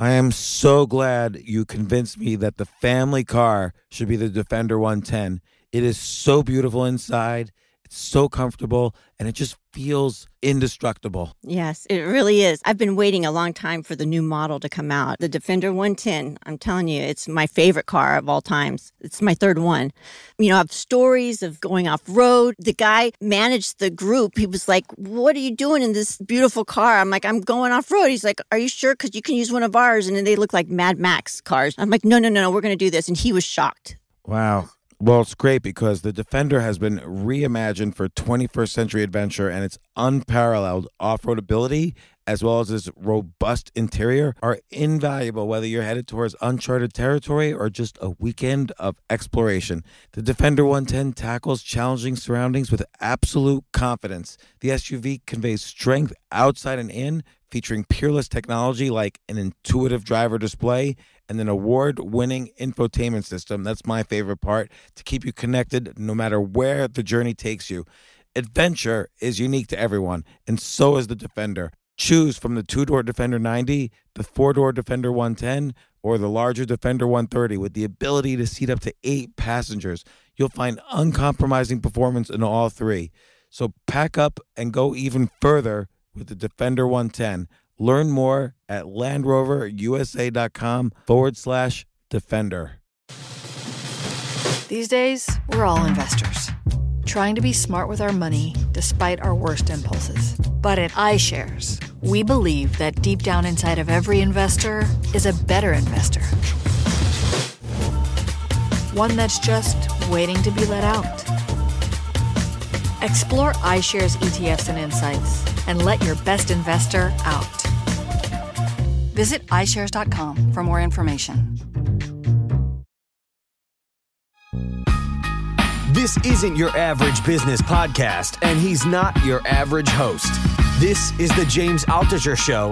I am so glad you convinced me that the family car should be the Defender 110. It is so beautiful inside. It's so comfortable, and it just feels indestructible. Yes, it really is. I've been waiting a long time for the new model to come out. The Defender 110, I'm telling you, it's my favorite car of all times. It's my third one. You know, I have stories of going off-road. The guy managed the group. He was like, what are you doing in this beautiful car? I'm like, I'm going off-road. He's like, are you sure? Because you can use one of ours. And then they look like Mad Max cars. I'm like, no, we're going to do this. And he was shocked. Wow. Well, it's great because the Defender has been reimagined for 21st century adventure, and its unparalleled off-road ability, as well as its robust interior, are invaluable whether you're headed towards uncharted territory or just a weekend of exploration. The Defender 110 tackles challenging surroundings with absolute confidence. The SUV conveys strength outside and in, featuring peerless technology like an intuitive driver display and an award-winning infotainment system, that's my favorite part, to keep you connected no matter where the journey takes you. Adventure is unique to everyone, and so is the Defender. Choose from the two-door Defender 90, the four-door Defender 110, or the larger Defender 130 with the ability to seat up to 8 passengers. You'll find uncompromising performance in all three. So pack up and go even further with the Defender 110. Learn more at LandRoverUSA.com/Defender. These days, we're all investors, trying to be smart with our money despite our worst impulses. But at iShares, we believe that deep down inside of every investor is a better investor. One that's just waiting to be let out. Explore iShares ETFs and insights and let your best investor out. Visit iShares.com for more information. This isn't your average business podcast, and he's not your average host. This is the James Altucher Show.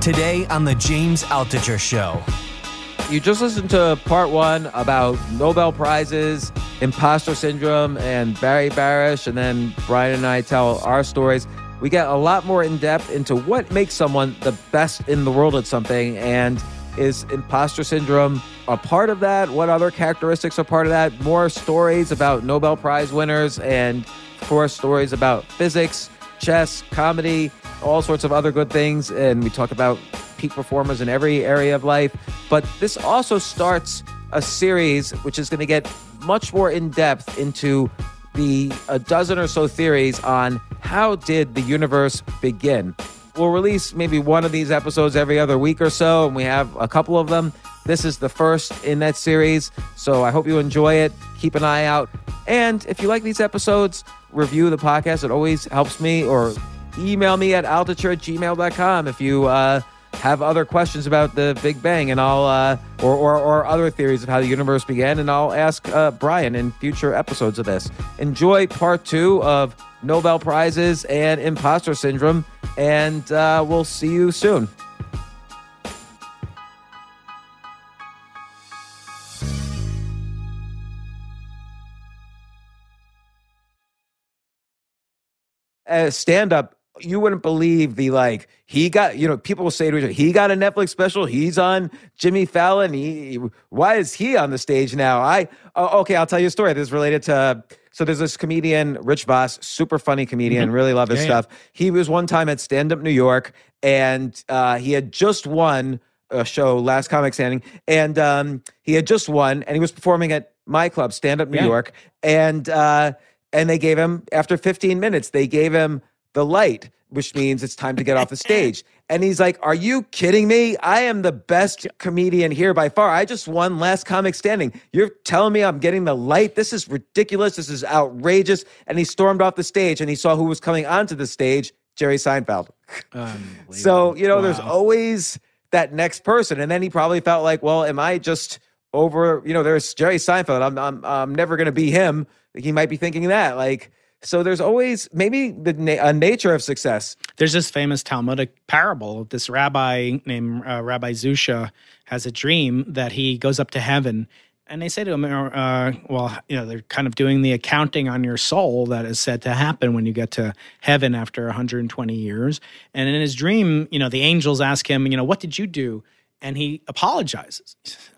Today on the James Altucher Show. You just listened to part one about Nobel Prizes, imposter syndrome, and Barry Barish, and then Brian and I tell our stories. We get a lot more in depth into what makes someone the best in the world at something, and is imposter syndrome a part of that? What other characteristics are part of that? More stories about Nobel Prize winners, and of course, stories about physics, chess, comedy, all sorts of other good things. And we talk about peak performers in every area of life. But this also starts a series which is going to get much more in depth into a dozen or so theories on how did the universe begin. We'll release maybe one of these episodes every other week or so, and we have a couple of them. This is the first in that series, so I hope you enjoy it. Keep an eye out. And if you like these episodes, review the podcast. It always helps me, or email me at altucher@gmail.com if you have other questions about the Big Bang, and I'll or other theories of how the universe began, and I'll ask Brian in future episodes of this. Enjoy part two of Nobel Prizes and imposter syndrome, and we'll see you soon. As stand-up, you wouldn't believe the, like, he got, you know, people will say to each other, he got a Netflix special, he's on Jimmy Fallon, why is he on the stage now? Okay, I'll tell you a story. This is related to, so there's this comedian, Rich Voss, super funny comedian, really love his stuff. He was one time at Stand Up New York, and he had just won a show, Last Comic Standing, and he was performing at my club, Stand Up New York, and they gave him, after 15 minutes, they gave him the light, which means it's time to get off the stage. And he's like, are you kidding me? I am the best comedian here by far. I just won Last Comic Standing. You're telling me I'm getting the light? This is ridiculous. This is outrageous. And he stormed off the stage, and he saw who was coming onto the stage, Jerry Seinfeld. So, you know, there's always that next person. And then he probably felt like, well, am I just over, you know, there's Jerry Seinfeld. I'm never going to be him. He might be thinking that, like, so there's always maybe the nature of success. There's this famous Talmudic parable. This rabbi named Rabbi Zusha has a dream that he goes up to heaven And they say to him, well, you know, they're kind of doing the accounting on your soul that is said to happen when you get to heaven after 120 years. And in his dream, you know, the angels ask him, you know, what did you do? And he apologizes. He says,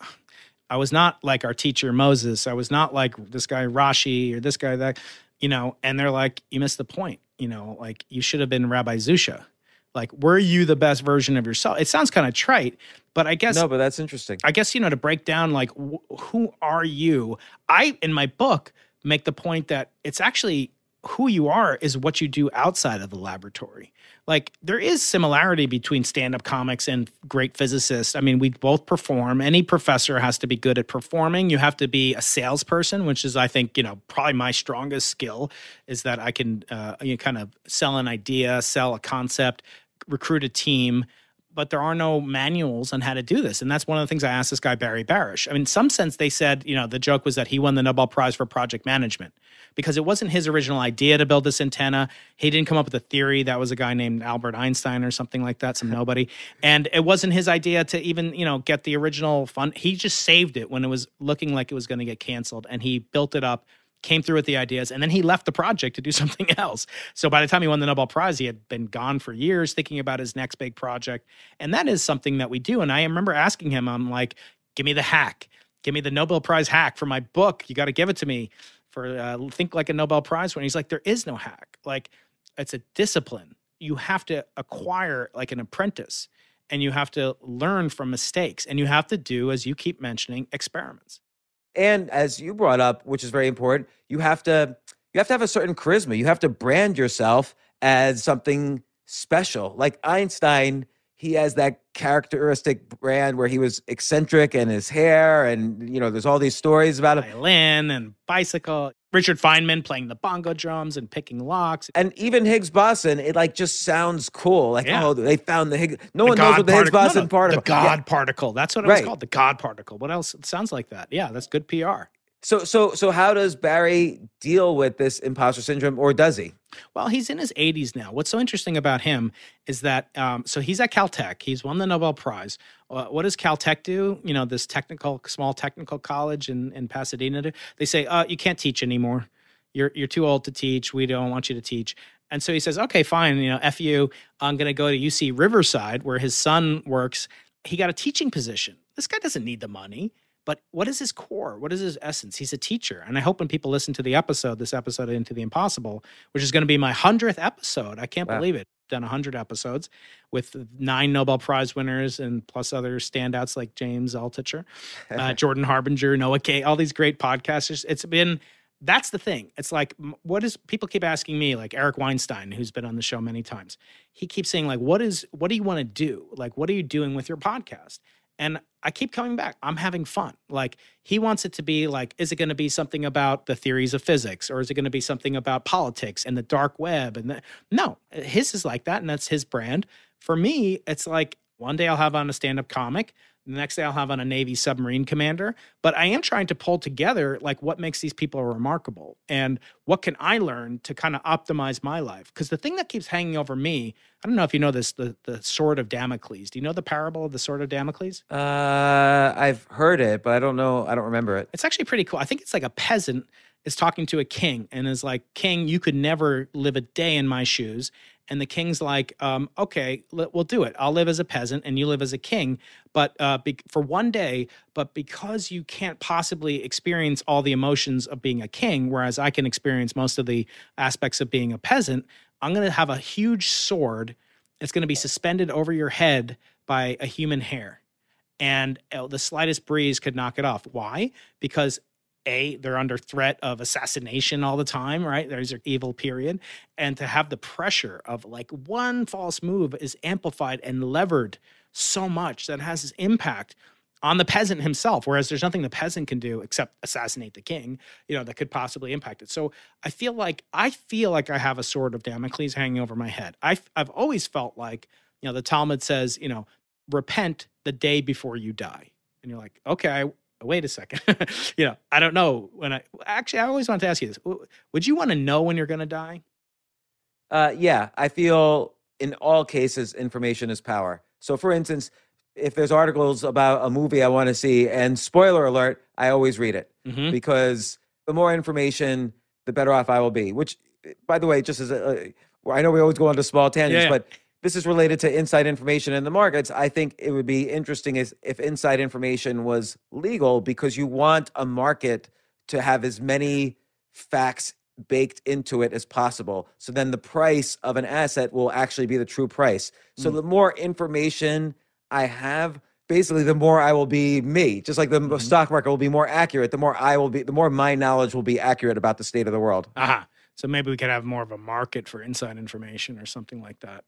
I was not like our teacher, Moses. I was not like this guy, Rashi, or this guy, that, you know. And they're like, you missed the point. You know, like, you should have been Rabbi Zusha. Like, were you the best version of yourself? It sounds kind of trite, but I guess— No, but that's interesting. I guess, you know, to break down, like, who are you? I, in my book, make the point that it's actually who you are is what you do outside of the laboratory. Like, there is similarity between stand-up comics and great physicists. I mean, we both perform. Any professor has to be good at performing. You have to be a salesperson, which is, I think, you know, probably my strongest skill, is that I can you know, kind of sell an idea, sell a concept, recruit a team, but there are no manuals on how to do this. And that's one of the things I asked this guy, Barry Barish. I mean, in some sense, they said, you know, the joke was that he won the Nobel Prize for project management because it wasn't his original idea to build this antenna. He didn't come up with a theory. That was a guy named Albert Einstein or something like that, some nobody. And it wasn't his idea to even, you know, get the original fund. He just saved it when it was looking like it was going to get canceled. And he built it up, came through with the ideas, and then he left the project to do something else. So by the time he won the Nobel Prize, he had been gone for years thinking about his next big project. And that is something that we do. And I remember asking him, I'm like, give me the hack. Give me the Nobel Prize hack for my book. You got to give it to me for Think Like a Nobel Prize winner. He's like, there is no hack. Like, it's a discipline. You have to acquire like an apprentice, and you have to learn from mistakes, and you have to do, as you keep mentioning, experiments. And as you brought up, which is very important, you have to have a certain charisma. You have to brand yourself as something special. Like Einstein, he has that characteristic brand where he was eccentric, and his hair, and, you know, there's all these stories about him. Violin and bicycle. Richard Feynman playing the bongo drums and picking locks. And even Higgs boson, it like just sounds cool. Like, yeah. Oh, they found the Higgs. No one knows what the Higgs boson particle. The God particle. That's what it was called. The God particle. What else? It sounds like that. Yeah, that's good PR. So how does Barry deal with this imposter syndrome, or does he? Well, he's in his 80s now. What's so interesting about him is that, so he's at Caltech. He's won the Nobel Prize. What does Caltech do? You know, this small technical college in Pasadena. They say, you can't teach anymore. You're too old to teach. We don't want you to teach. And so he says, okay, fine. You know, F you. I'm going to go to UC Riverside, where his son works. He got a teaching position. This guy doesn't need the money. But what is his core? What is his essence? He's a teacher. And I hope when people listen to the episode, this episode of Into the Impossible, which is going to be my 100th episode. I can't believe it. I've done 100 episodes with 9 Nobel Prize winners and plus other standouts like James Altucher, Jordan Harbinger, Noah Kaye, all these great podcasters. It's been... That's the thing. It's like, what is, people keep asking me, like Eric Weinstein, who's been on the show many times. He keeps saying, like, what do you want to do? Like, what are you doing with your podcast? And I keep coming back. I'm having fun. Like, he wants it to be like, is it going to be something about the theories of physics, or is it going to be something about politics and the dark web? And no, his is like that, and that's his brand. For me, it's like, one day I'll have on a stand-up comic. The next day I'll have on a Navy submarine commander. But I am trying to pull together, like, what makes these people remarkable, and what can I learn to kind of optimize my life? Because the thing that keeps hanging over me, I don't know if you know this, the sword of Damocles. Do you know the parable of the sword of Damocles? I've heard it, but I don't know. I don't remember it. It's actually pretty cool. I think it's like a peasant is talking to a king and is like, king, you could never live a day in my shoes. And the king's like, okay, we'll do it. I'll live as a peasant and you live as a king, but for one day, but because you can't possibly experience all the emotions of being a king, whereas I can experience most of the aspects of being a peasant, I'm going to have a huge sword. It's going to be suspended over your head by a human hair. And the slightest breeze could knock it off. Why? Because A, they're under threat of assassination all the time, right? There's their evil period. And to have the pressure of like one false move is amplified and levered so much that it has this impact on the peasant himself, whereas there's nothing the peasant can do except assassinate the king, you know, that could possibly impact it. So I feel like I have a sword of Damocles hanging over my head. I've always felt like, you know, the Talmud says, you know, repent the day before you die. And you're like, okay, wait a second. You know, I don't know. I always wanted to ask you this. Would you want to know when you're going to die? Yeah, I feel in all cases, information is power. So for instance, if there's articles about a movie I want to see, and spoiler alert, I always read it because the more information, the better off I will be. Which, by the way, just as a, I know we always go on to small tangents, but this is related to inside information in the markets. I think it would be interesting if inside information was legal, because you want a market to have as many facts baked into it as possible. So then the price of an asset will actually be the true price. So the more information I have, basically the more I will be me. Just like the stock market will be more accurate, the more I will be, the more my knowledge will be accurate about the state of the world. So maybe we could have more of a market for inside information or something like that.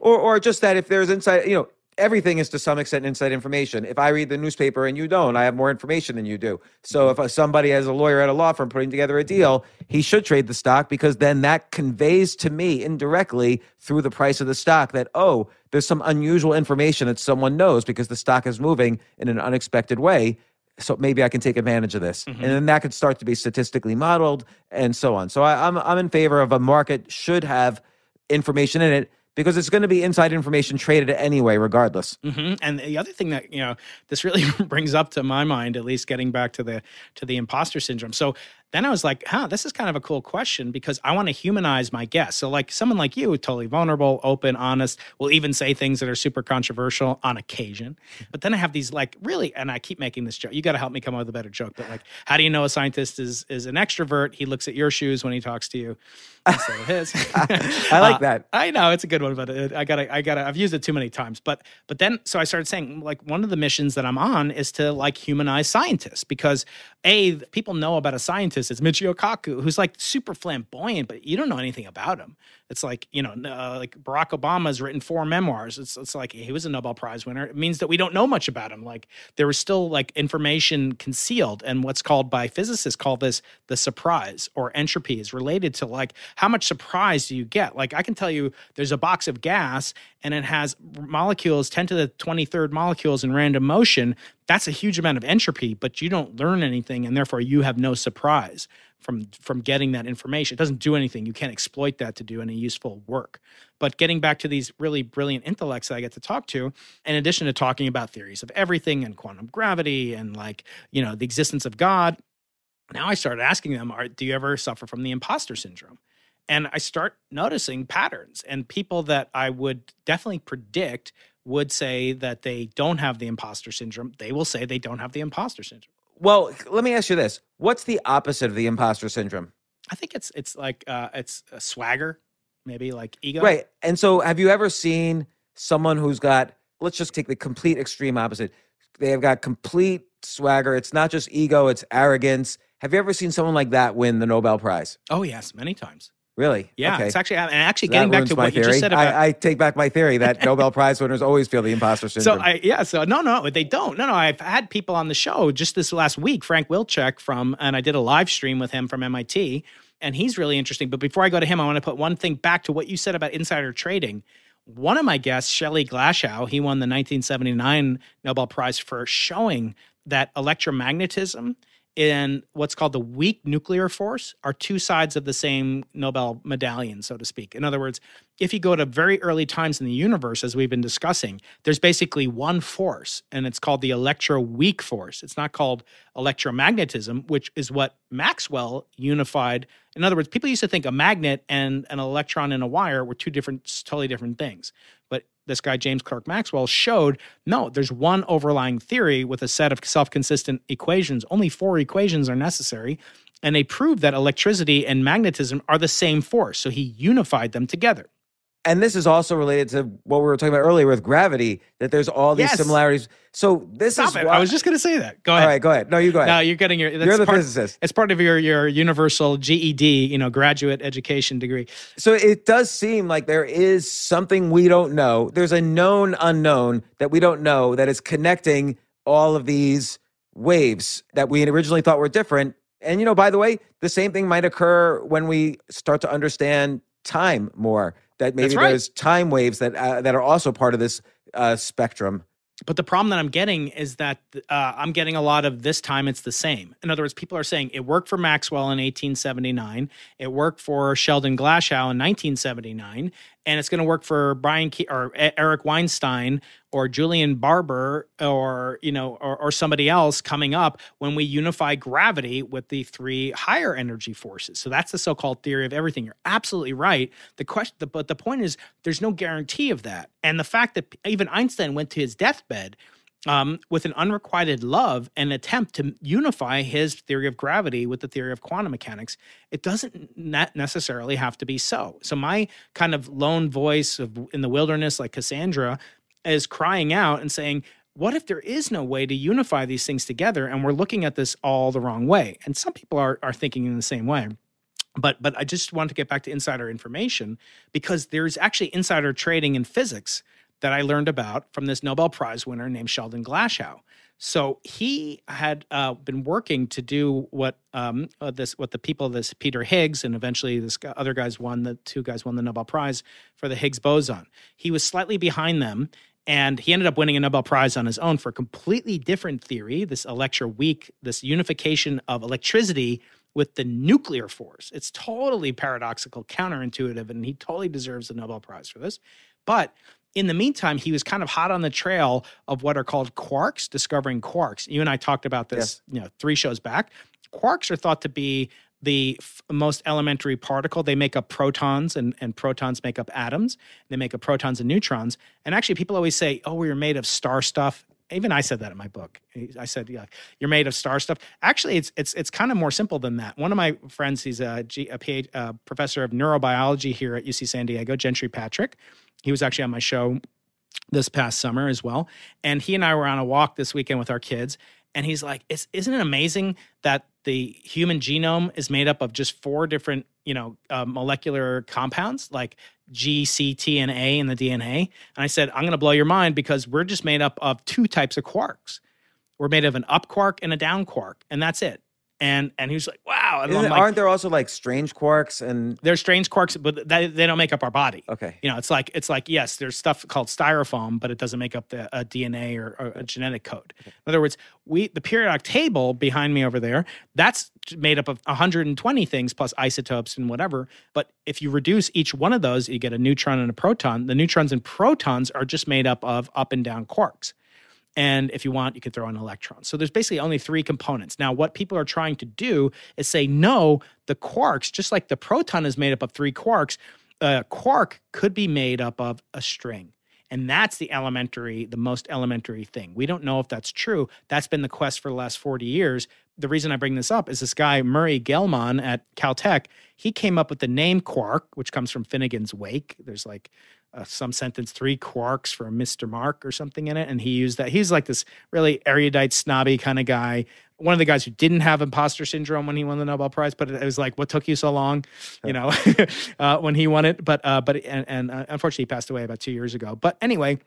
Or just that if there's inside, you know, everything is to some extent inside information. If I read the newspaper and you don't, I have more information than you do. So if somebody has a lawyer at a law firm putting together a deal, he should trade the stock, because then that conveys to me indirectly through the price of the stock that, oh, there's some unusual information that someone knows because the stock is moving in an unexpected way. So maybe I can take advantage of this. And then that could start to be statistically modeled and so on. So I'm in favor of a market should have information in it, because it's going to be inside information traded anyway, regardless. And the other thing that, you know, this really brings up to my mind, at least getting back to the imposter syndrome. So then I was like, huh, this is kind of a cool question, because I want to humanize my guests. So like someone like you, totally vulnerable, open, honest, will even say things that are super controversial on occasion. But then I have these like really, and I keep making this joke, you got to help me come up with a better joke, but like, how do you know a scientist is an extrovert? He looks at your shoes when he talks to you. Instead of his. I like that. I know it's a good one, but I've used it too many times. But then, so I started saying, like, one of the missions that I'm on is to like humanize scientists, because A, people know about a scientist. It's Michio Kaku, who's like super flamboyant, but you don't know anything about him. It's like, you know, like Barack Obama's written 4 memoirs. It's like he was a Nobel Prize winner. It means that we don't know much about him. Like there was still like information concealed, and what's called by physicists call this the surprise or entropy is related to like how much surprise do you get? Like I can tell you there's a box of gas and it has molecules, 10 to the 23rd molecules in random motion. That's a huge amount of entropy, but you don't learn anything, and therefore you have no surprise from getting that information. It doesn't do anything. You can't exploit that to do any useful work. But getting back to these really brilliant intellects that I get to talk to, in addition to talking about theories of everything and quantum gravity and like, you know, the existence of God, now I started asking them, do you ever suffer from the imposter syndrome? And I start noticing patterns, and people that I would definitely predict would say that they don't have the imposter syndrome, they will say they don't have the imposter syndrome. Well, let me ask you this. What's the opposite of the imposter syndrome? I think it's like, it's a swagger, maybe like ego. Right. And so have you ever seen someone who's got, let's just take the complete extreme opposite. They have got complete swagger. It's not just ego, it's arrogance. Have you ever seen someone like that win the Nobel Prize? Oh yes, many times. Really? Yeah, okay. It's actually, and actually so getting back to what you just said about... I take back my theory that Nobel Prize winners always feel the imposter syndrome. No, they don't. No, I've had people on the show just this last week, Frank Wilczek and I did a live stream with him from MIT, and he's really interesting. But before I go to him, I want to put one thing back to what you said about insider trading. One of my guests, Shelley Glashow, he won the 1979 Nobel Prize for showing that electromagnetism in what's called the weak nuclear force are two sides of the same Nobel medallion, so to speak. In other words, if you go to very early times in the universe, as we've been discussing, there's basically one force, and it's called the electroweak force. It's not called electromagnetism, which is what Maxwell unified. In other words, people used to think a magnet and an electron in a wire were two totally different things. But this guy, James Clerk Maxwell, showed, no, there's one overlying theory with a set of self-consistent equations. Only 4 equations are necessary. And they proved that electricity and magnetism are the same force. So he unified them together. And this is also related to what we were talking about earlier with gravity, that there's all these similarities. So this is why— I was just going to say that. Go ahead. All right, go ahead. No, you go ahead. No, you're getting your— You're the physicist. It's part of your universal GED, you know, graduate education degree. So it does seem like there is something we don't know. There's a known unknown that we don't know that is connecting all of these waves that we originally thought were different. And, you know, by the way, the same thing might occur when we start to understand time more. That maybe there's time waves that are also part of this spectrum. But the problem that I'm getting is that I'm getting a lot of this time it's the same. In other words, people are saying it worked for Maxwell in 1879. It worked for Sheldon Glashow in 1979. and it's going to work for Brian or Eric Weinstein or Julian Barber or, you know, or somebody else coming up when we unify gravity with the three higher energy forces. So that's the so-called theory of everything. You're absolutely right. The question, but the point is there's no guarantee of that. And the fact that even Einstein went to his deathbed with an unrequited love and attempt to unify his theory of gravity with the theory of quantum mechanics, it doesn't necessarily have to be so. So my kind of lone voice in the wilderness, like Cassandra, is crying out and saying, what if there is no way to unify these things together and we're looking at this all the wrong way? And some people are thinking in the same way. But I just want to get back to insider information, because there's actually insider trading in physics that I learned about from this Nobel Prize winner named Sheldon Glashow. So he had been working to do what the people, this Peter Higgs, and eventually this other guys won, the two guys won the Nobel Prize for the Higgs boson. He was slightly behind them, and he ended up winning a Nobel Prize on his own for a completely different theory, this this unification of electricity with the nuclear force. It's totally paradoxical, counterintuitive, and he totally deserves the Nobel Prize for this. But in the meantime, he was kind of hot on the trail of what are called quarks, discovering quarks. You and I talked about this, yes, you know, 3 shows back. Quarks are thought to be the most elementary particle. They make up protons, and protons make up atoms. They make up protons and neutrons. And actually, people always say, oh, we're made of star stuff. Even I said that in my book. I said, yeah, you're made of star stuff. Actually, it's kind of more simple than that. One of my friends, he's a professor of neurobiology here at UC San Diego, Gentry Patrick. He was actually on my show this past summer as well. And he and I were on a walk this weekend with our kids. And he's like, isn't it amazing that the human genome is made up of just 4 different, you know, molecular compounds, like G, C, T, and A in the DNA? And I said, I'm going to blow your mind, because we're just made up of 2 types of quarks. We're made of an up quark and a down quark, and that's it. And he was like, wow. And like, aren't there also like strange quarks? And there's strange quarks, but they don't make up our body. Okay. You know, it's like, yes, there's stuff called styrofoam, but it doesn't make up a DNA or a genetic code. Okay. In other words, the periodic table behind me over there, that's made up of 120 things plus isotopes and whatever. But if you reduce each one of those, you get a neutron and a proton. The neutrons and protons are just made up of up and down quarks. And if you want, you could throw in electrons. So there's basically only 3 components. Now, what people are trying to do is say, no, the quarks, just like the proton is made up of 3 quarks, a quark could be made up of a string. And that's the most elementary thing. We don't know if that's true. That's been the quest for the last 40 years. The reason I bring this up is this guy, Murray Gell-Mann at Caltech, he came up with the name quark, which comes from Finnegan's Wake. There's like some sentence, 3 quarks for Mr. Mark or something in it. And he used that. He's like this really erudite, snobby kind of guy. One of the guys who didn't have imposter syndrome when he won the Nobel Prize, but it was like, what took you so long, you know, when he won it. But unfortunately he passed away about 2 years ago. But anyway,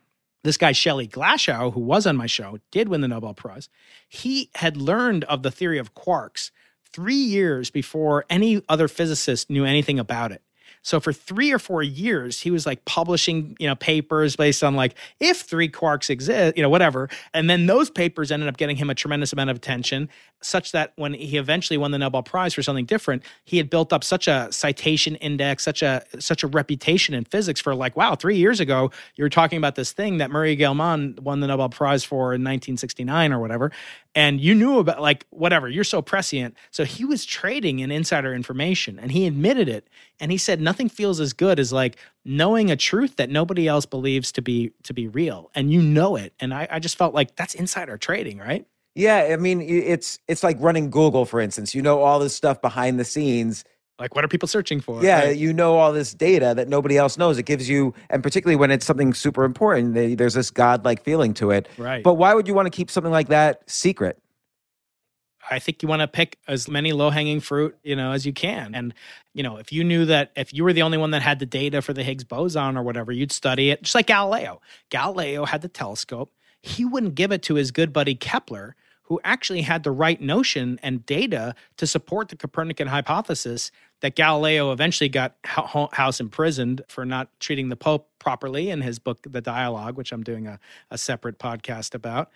this guy, Shelley Glashow, who was on my show, did win the Nobel Prize. He had learned of the theory of quarks 3 years before any other physicist knew anything about it. So for 3 or 4 years, he was like publishing, you know, papers based on like, if 3 quarks exist, you know, whatever. And then those papers ended up getting him a tremendous amount of attention, such that when he eventually won the Nobel Prize for something different, he had built up such a citation index, such a reputation in physics for like, wow, 3 years ago, you were talking about this thing that Murray Gell-Mann won the Nobel Prize for in 1969 or whatever. And you knew about, like, whatever, you're so prescient. So he was trading in insider information, and he admitted it. And he said, nothing feels as good as like knowing a truth that nobody else believes to be real. And you know it. And I just felt like that's insider trading, right? Yeah. I mean, it's like running Google, for instance. You know all this stuff behind the scenes. Like, what are people searching for? Yeah, right? You know all this data that nobody else knows. It gives you, and particularly when it's something super important, there's this godlike feeling to it. Right. But why would you want to keep something like that secret? I think you want to pick as many low-hanging fruit, you know, as you can. And, you know, if you knew that, if you were the only one that had the data for the Higgs boson or whatever, you'd study it. Just like Galileo. Galileo had the telescope. He wouldn't give it to his good buddy Kepler, who actually had the right notion and data to support the Copernican hypothesis that Galileo eventually got house imprisoned for not treating the Pope properly in his book, The Dialogue, which I'm doing a separate podcast about.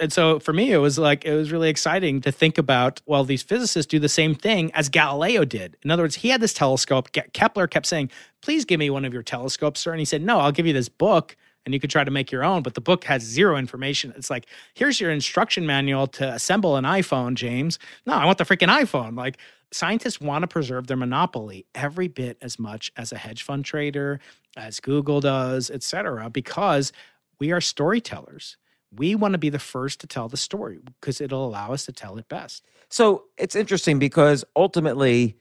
And so for me, it was really exciting to think about, well, these physicists do the same thing as Galileo did. In other words, he had this telescope. Kepler kept saying, please give me one of your telescopes, sir. And he said, no, I'll give you this book. And you could try to make your own, but the book has zero information. It's like, here's your instruction manual to assemble an iPhone, James. No, I want the freaking iPhone. Like, scientists want to preserve their monopoly every bit as much as a hedge fund trader, as Google does, et cetera, because we are storytellers. We want to be the first to tell the story because it'll allow us to tell it best. So it's interesting because ultimately,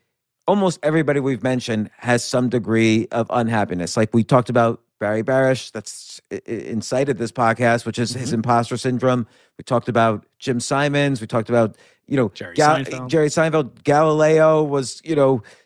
almost everybody we've mentioned has some degree of unhappiness. Like we talked about Barry Barish, that's incited this podcast, which is his imposter syndrome. We talked about Jim Simons. We talked about, Jerry Seinfeld. Galileo was,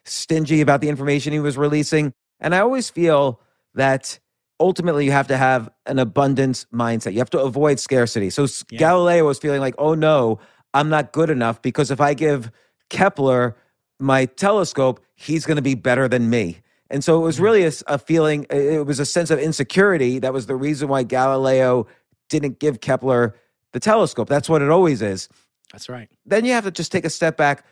stingy about the information he was releasing. And I always feel that ultimately you have to have an abundance mindset. You have to avoid scarcity. So yeah. Galileo was feeling like, oh no, I'm not good enough because if I give Kepler my telescope, he's going to be better than me. And so it was really a feeling, it was a sense of insecurity. That was the reason why Galileo didn't give Kepler the telescope. That's what it always is. That's right. Then you have to just take a step back.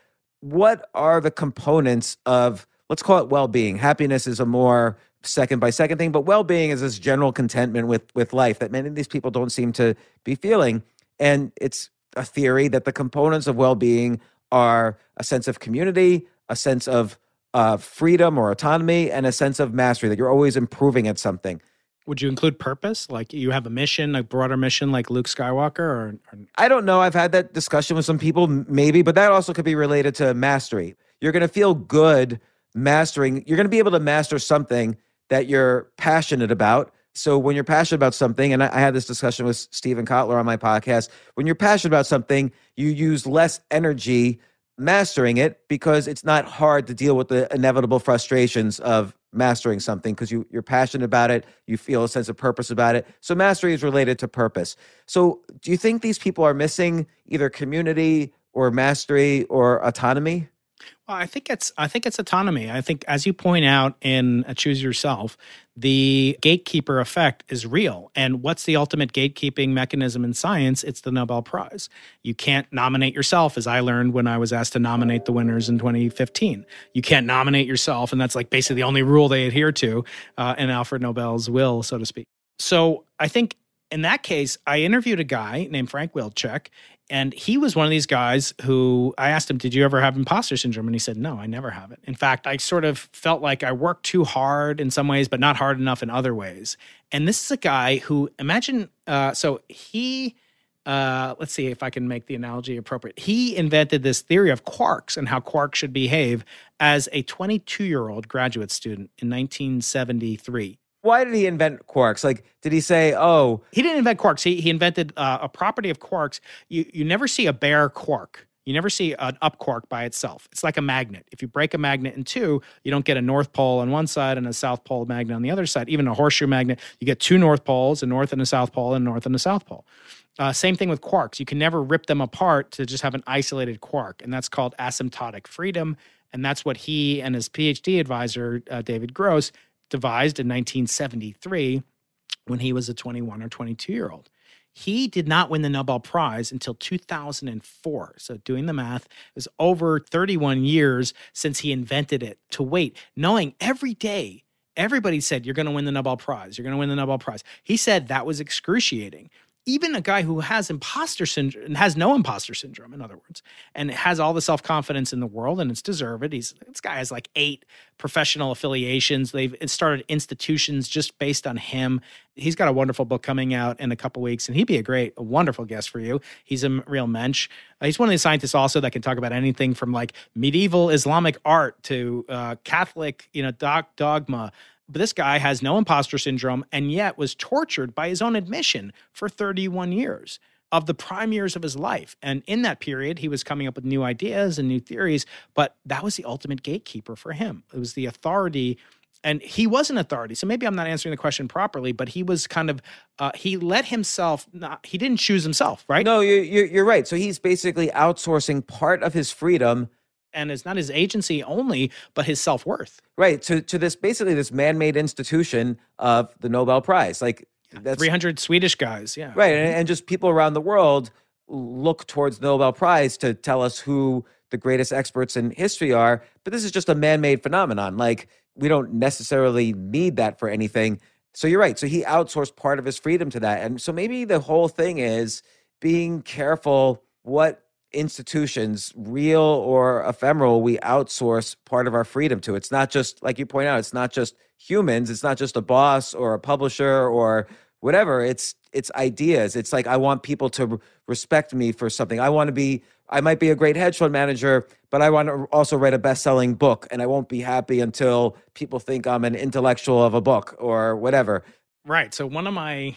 What are the components of, let's call it well-being? Happiness is a more second-by-second thing, but well-being is this general contentment with life that many of these people don't seem to be feeling. And it's a theory that the components of well-being are a sense of community, a sense of freedom or autonomy, and a sense of mastery, that you're always improving at something. Would you include purpose? Like you have a mission, a broader mission like Luke Skywalker? Or I don't know. I've had that discussion with some people, maybe, but that also could be related to mastery. You're going to feel good mastering. You're going to be able to master something that you're passionate about. So when you're passionate about something, and I had this discussion with Stephen Kotler on my podcast, when you're passionate about something, you use less energy mastering it because it's not hard to deal with the inevitable frustrations of mastering something because you're passionate about it, you feel a sense of purpose about it. So mastery is related to purpose. So do you think these people are missing either community or mastery or autonomy? Well, I think it's autonomy. I think, as you point out in Choose Yourself, the gatekeeper effect is real. And what's the ultimate gatekeeping mechanism in science? It's the Nobel Prize. You can't nominate yourself, as I learned when I was asked to nominate the winners in 2015. You can't nominate yourself, and that's like basically the only rule they adhere to in Alfred Nobel's will, so to speak. So I think in that case, I interviewed a guy named Frank Wilczek. And he was one of these guys who, I asked him, did you ever have imposter syndrome? And he said, no, I never have it. In fact, I sort of felt like I worked too hard in some ways, but not hard enough in other ways. And this is a guy who, imagine, let's see if I can make the analogy appropriate. He invented this theory of quarks and how quarks should behave as a 22-year-old graduate student in 1973. Why did he invent quarks? Like, did he say, oh... He didn't invent quarks. He invented a property of quarks. You never see a bare quark. You never see an up quark by itself. It's like a magnet. If you break a magnet in two, you don't get a north pole on one side and a south pole magnet on the other side. Even a horseshoe magnet, you get two north poles, a north and a south pole, and a north and a south pole. Same thing with quarks. You can never rip them apart to just have an isolated quark, and that's called asymptotic freedom, and that's what he and his PhD advisor, David Gross, devised in 1973 when he was a 21 or 22-year-old. He did not win the Nobel Prize until 2004. So doing the math, it was over 31 years since he invented it to wait, knowing every day, everybody said, you're going to win the Nobel Prize. You're going to win the Nobel Prize. He said that was excruciating. Even a guy who has imposter syndrome and has no imposter syndrome, in other words, and has all the self-confidence in the world, and it's deserved. This guy has like 8 professional affiliations. They've started institutions just based on him. He's got a wonderful book coming out in a couple weeks, and he'd be a wonderful guest for you. He's a real mensch. He's one of the scientists also that can talk about anything from like medieval Islamic art to Catholic, dogma. But this guy has no imposter syndrome and yet was tortured by his own admission for 31 years of the prime years of his life. And in that period, he was coming up with new ideas and new theories, but that was the ultimate gatekeeper for him. It was the authority And he was an authority. So maybe I'm not answering the question properly, but he was kind of, he let himself, he didn't choose himself, right? No, you're right. So he's basically outsourcing part of his freedom. And it's not his agency only, but his self-worth. Right. To this, basically this man-made institution of the Nobel Prize. Like that's 300 Swedish guys. Yeah. Right. And just people around the world look towards the Nobel Prize to tell us who the greatest experts in history are. But this is just a man-made phenomenon. Like, we don't necessarily need that for anything. So you're right. So he outsourced part of his freedom to that. And so maybe the whole thing is being careful what institutions, real or ephemeral, we outsource part of our freedom to. It's not just, like you point out, it's not just humans. It's not just a boss or a publisher or whatever. It's ideas. It's like, I want people to respect me for something. I want to be, I might be a great hedge fund manager, but I want to also write a best-selling book, and I won't be happy until people think I'm an intellectual of a book or whatever. Right. So one of my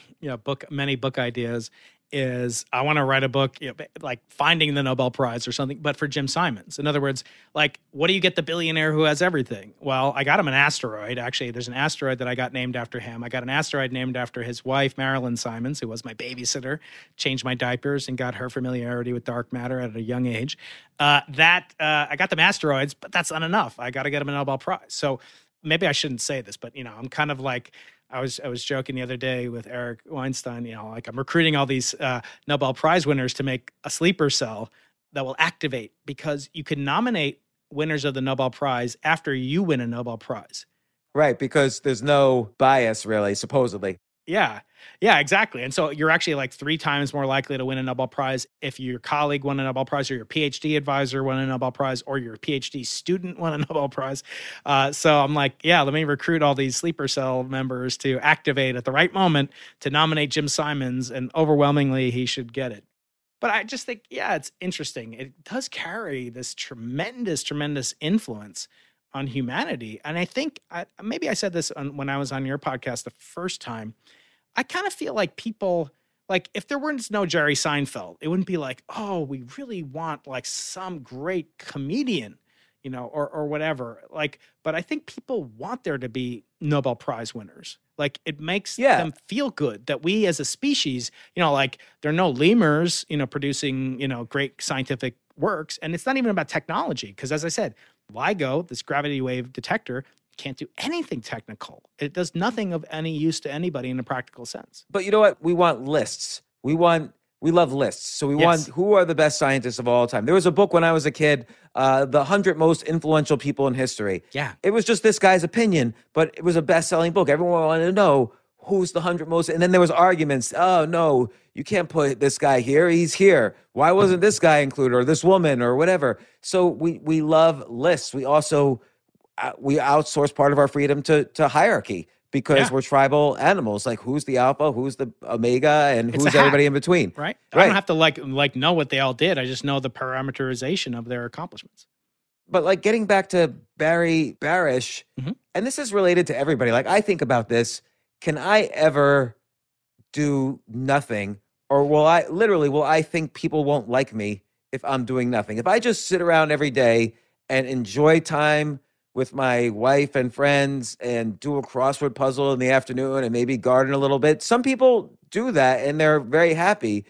many book ideas is I want to write a book like Finding the Nobel Prize or something, but for Jim Simons. In other words, like, what do you get the billionaire who has everything? Well, I got him an asteroid. Actually, there's an asteroid that I got named after him. I got an asteroid named after his wife, Marilyn Simons, who was my babysitter, changed my diapers and got her familiarity with dark matter at a young age. I got them asteroids, but that's not enough. I got to get him a Nobel Prize. So maybe I shouldn't say this, but I'm kind of like, I was joking the other day with Eric Weinstein, like, I'm recruiting all these Nobel Prize winners to make a sleeper cell that will activate, because you can nominate winners of the Nobel Prize after you win a Nobel Prize. Right, because there's no bias, really, supposedly. Yeah. Yeah, exactly. And so you're actually like 3 times more likely to win a Nobel Prize if your colleague won a Nobel Prize, or your PhD advisor won a Nobel Prize, or your PhD student won a Nobel Prize. So I'm like, yeah, let me recruit all these sleeper cell members to activate at the right moment to nominate Jim Simons, and overwhelmingly he should get it. But I just think, yeah, it's interesting. It does carry this tremendous, tremendous influence on humanity. And I think, maybe I said this when I was on your podcast the first time, I kind of feel like people, like, if there was no Jerry Seinfeld, it wouldn't be like, oh, we really want like some great comedian, or whatever. Like, but I think people want there to be Nobel Prize winners. Like, it makes them feel good that we as a species, like, there are no lemurs, producing, great scientific works. And it's not even about technology, because as I said, LIGO, this gravity wave detector, can't do anything technical. It does nothing of any use to anybody in a practical sense. But you know what? We want lists. We love lists. So we want, who are the best scientists of all time? There was a book when I was a kid, The 100 Most Influential People in History. Yeah. It was just this guy's opinion, but it was a best-selling book. Everyone wanted to know who's the 100 most. And then there was arguments. Oh, no, you can't put this guy here. He's here. Why wasn't this guy included, or this woman, or whatever? So we love lists. We also... we outsource part of our freedom to hierarchy, because we're tribal animals. Like, who's the alpha, who's the omega, and who's everybody in between. Right. I don't have to like know what they all did. I just know the parameterization of their accomplishments. But like, getting back to Barry Barish, and this is related to everybody. Like, I think about this, can I ever do nothing? Or will I think people won't like me if I'm doing nothing? If I just sit around every day and enjoy time with my wife and friends and do a crossword puzzle in the afternoon and maybe garden a little bit. Some people do that and they're very happy,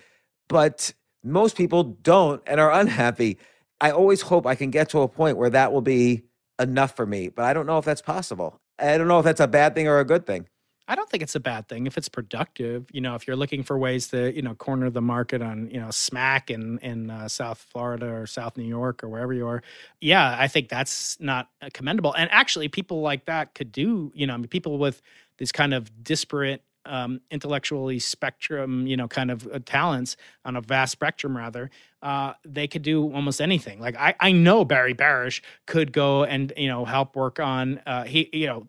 but most people don't and are unhappy. I always hope I can get to a point where that will be enough for me, but I don't know if that's possible. I don't know if that's a bad thing or a good thing. I don't think it's a bad thing if it's productive. If you're looking for ways to, corner the market on, smack in South Florida or South New York or wherever you are. Yeah, I think that's not commendable. And actually, people like that could do, people with these kind of disparate intellectually spectrum, kind of talents on a vast spectrum, rather, they could do almost anything. Like, I know Barry Barish could go and, help work on,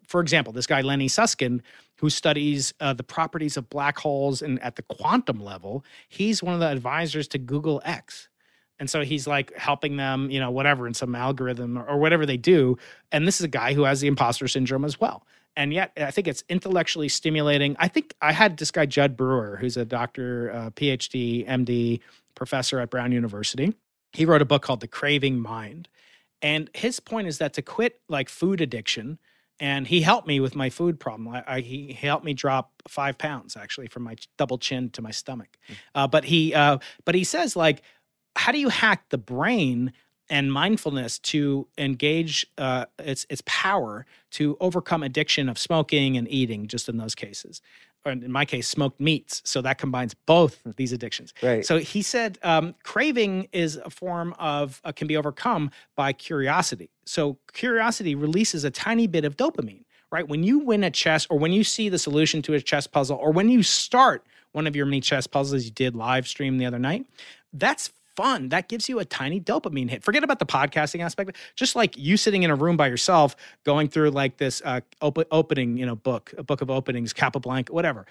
for example, this guy, Lenny Susskind, who studies the properties of black holes and at the quantum level. He's one of the advisors to Google X. And so he's like helping them, whatever, in some algorithm or whatever they do. And this is a guy who has the imposter syndrome as well. And yet I think it's intellectually stimulating. I think I had this guy, Judd Brewer, who's a doctor, PhD, MD, professor at Brown University. He wrote a book called The Craving Mind. And his point is that to quit like food addiction And he helped me with my food problem. He helped me drop 5 pounds, actually, from my double chin to my stomach. But he says, like, how do you hack the brain and mindfulness to engage its power to overcome addiction of smoking and eating, just in those cases? Or in my case, smoked meats. So that combines both these addictions. Right. So he said craving is a form of, can be overcome by curiosity. So curiosity releases a tiny bit of dopamine, right? When you win a chess, or when you see the solution to a chess puzzle, or when you start one of your mini chess puzzles you did live stream the other night, that's fun. That gives you a tiny dopamine hit. Forget about the podcasting aspect. Just like you sitting in a room by yourself, going through like this opening, you know, book, a book of openings, Capablanca, whatever.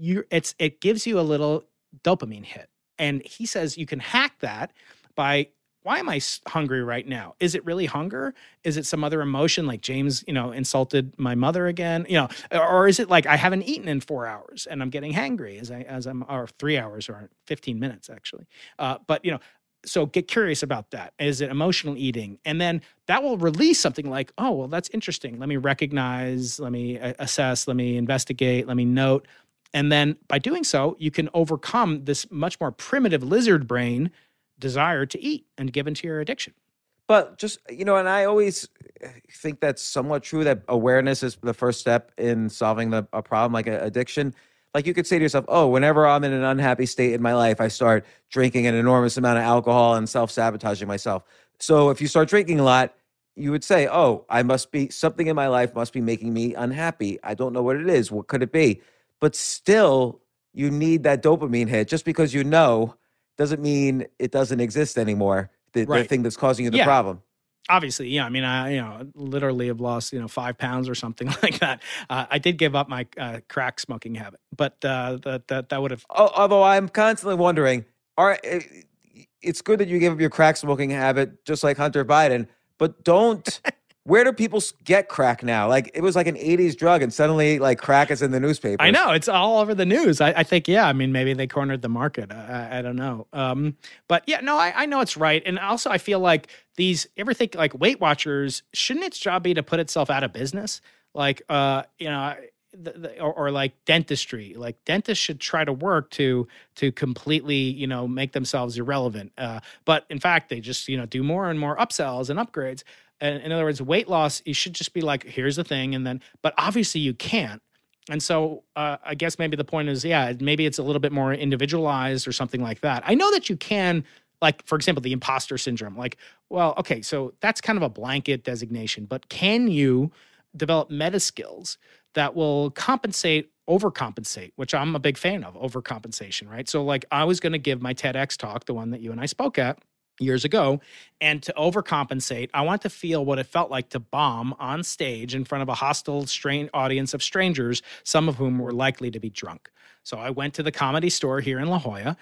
It gives you a little dopamine hit. And he says you can hack that by, why am I hungry right now? Is it really hunger? Is it some other emotion, like James, you know, insulted my mother again, you know, or is it like I haven't eaten in 4 hours and I'm getting hangry or 3 hours or 15 minutes actually. But you know, so get curious about that. Is it emotional eating? And then that will release something like, oh, well, that's interesting. Let me recognize, let me assess, let me investigate, let me note. And then by doing so, you can overcome this much more primitive lizard brain desire to eat and give into your addiction. But just, you know, and I always think that's somewhat true, that awareness is the first step in solving a problem like addiction. Like you could say to yourself, oh, whenever I'm in an unhappy state in my life, I start drinking an enormous amount of alcohol and self-sabotaging myself. So if you start drinking a lot, you would say, oh, I must be, something in my life must be making me unhappy. I don't know what it is. What could it be? But still, you need that dopamine hit. Just because you know doesn't mean it doesn't exist anymore, the thing that's causing you the problem. Obviously, yeah. I mean, I, you know, literally have lost, you know, 5 pounds or something like that. I did give up my crack smoking habit, but that would have... Although I'm constantly wondering, it's good that you gave up your crack smoking habit, just like Hunter Biden, but don't... Where do people get crack now? Like, it was like an 80s drug, and suddenly, like, crack is in the newspaper. I know. It's all over the news. I think, yeah, I mean, maybe they cornered the market. I don't know. But, yeah, no, I know it's right. And also, I feel like you ever think, like, Weight Watchers, shouldn't its job be to put itself out of business? Like, you know... Or like dentistry, like dentists should try to work to completely, you know, make themselves irrelevant. But in fact, they just, you know, do more and more upsells and upgrades. And in other words, weight loss, you should just be like, here's the thing. And then, but obviously you can't. And so I guess maybe the point is, yeah, maybe it's a little bit more individualized or something like that. I know that you can, like, for example, the imposter syndrome, like, well, okay, so that's kind of a blanket designation, but can you develop meta skills that will overcompensate, which I'm a big fan of, overcompensation, right? So like I was going to give my TEDx talk, the one that you and I spoke at years ago, and to overcompensate, I want to feel what it felt like to bomb on stage in front of a hostile audience of strangers, some of whom were likely to be drunk. So I went to the Comedy Store here in La Jolla.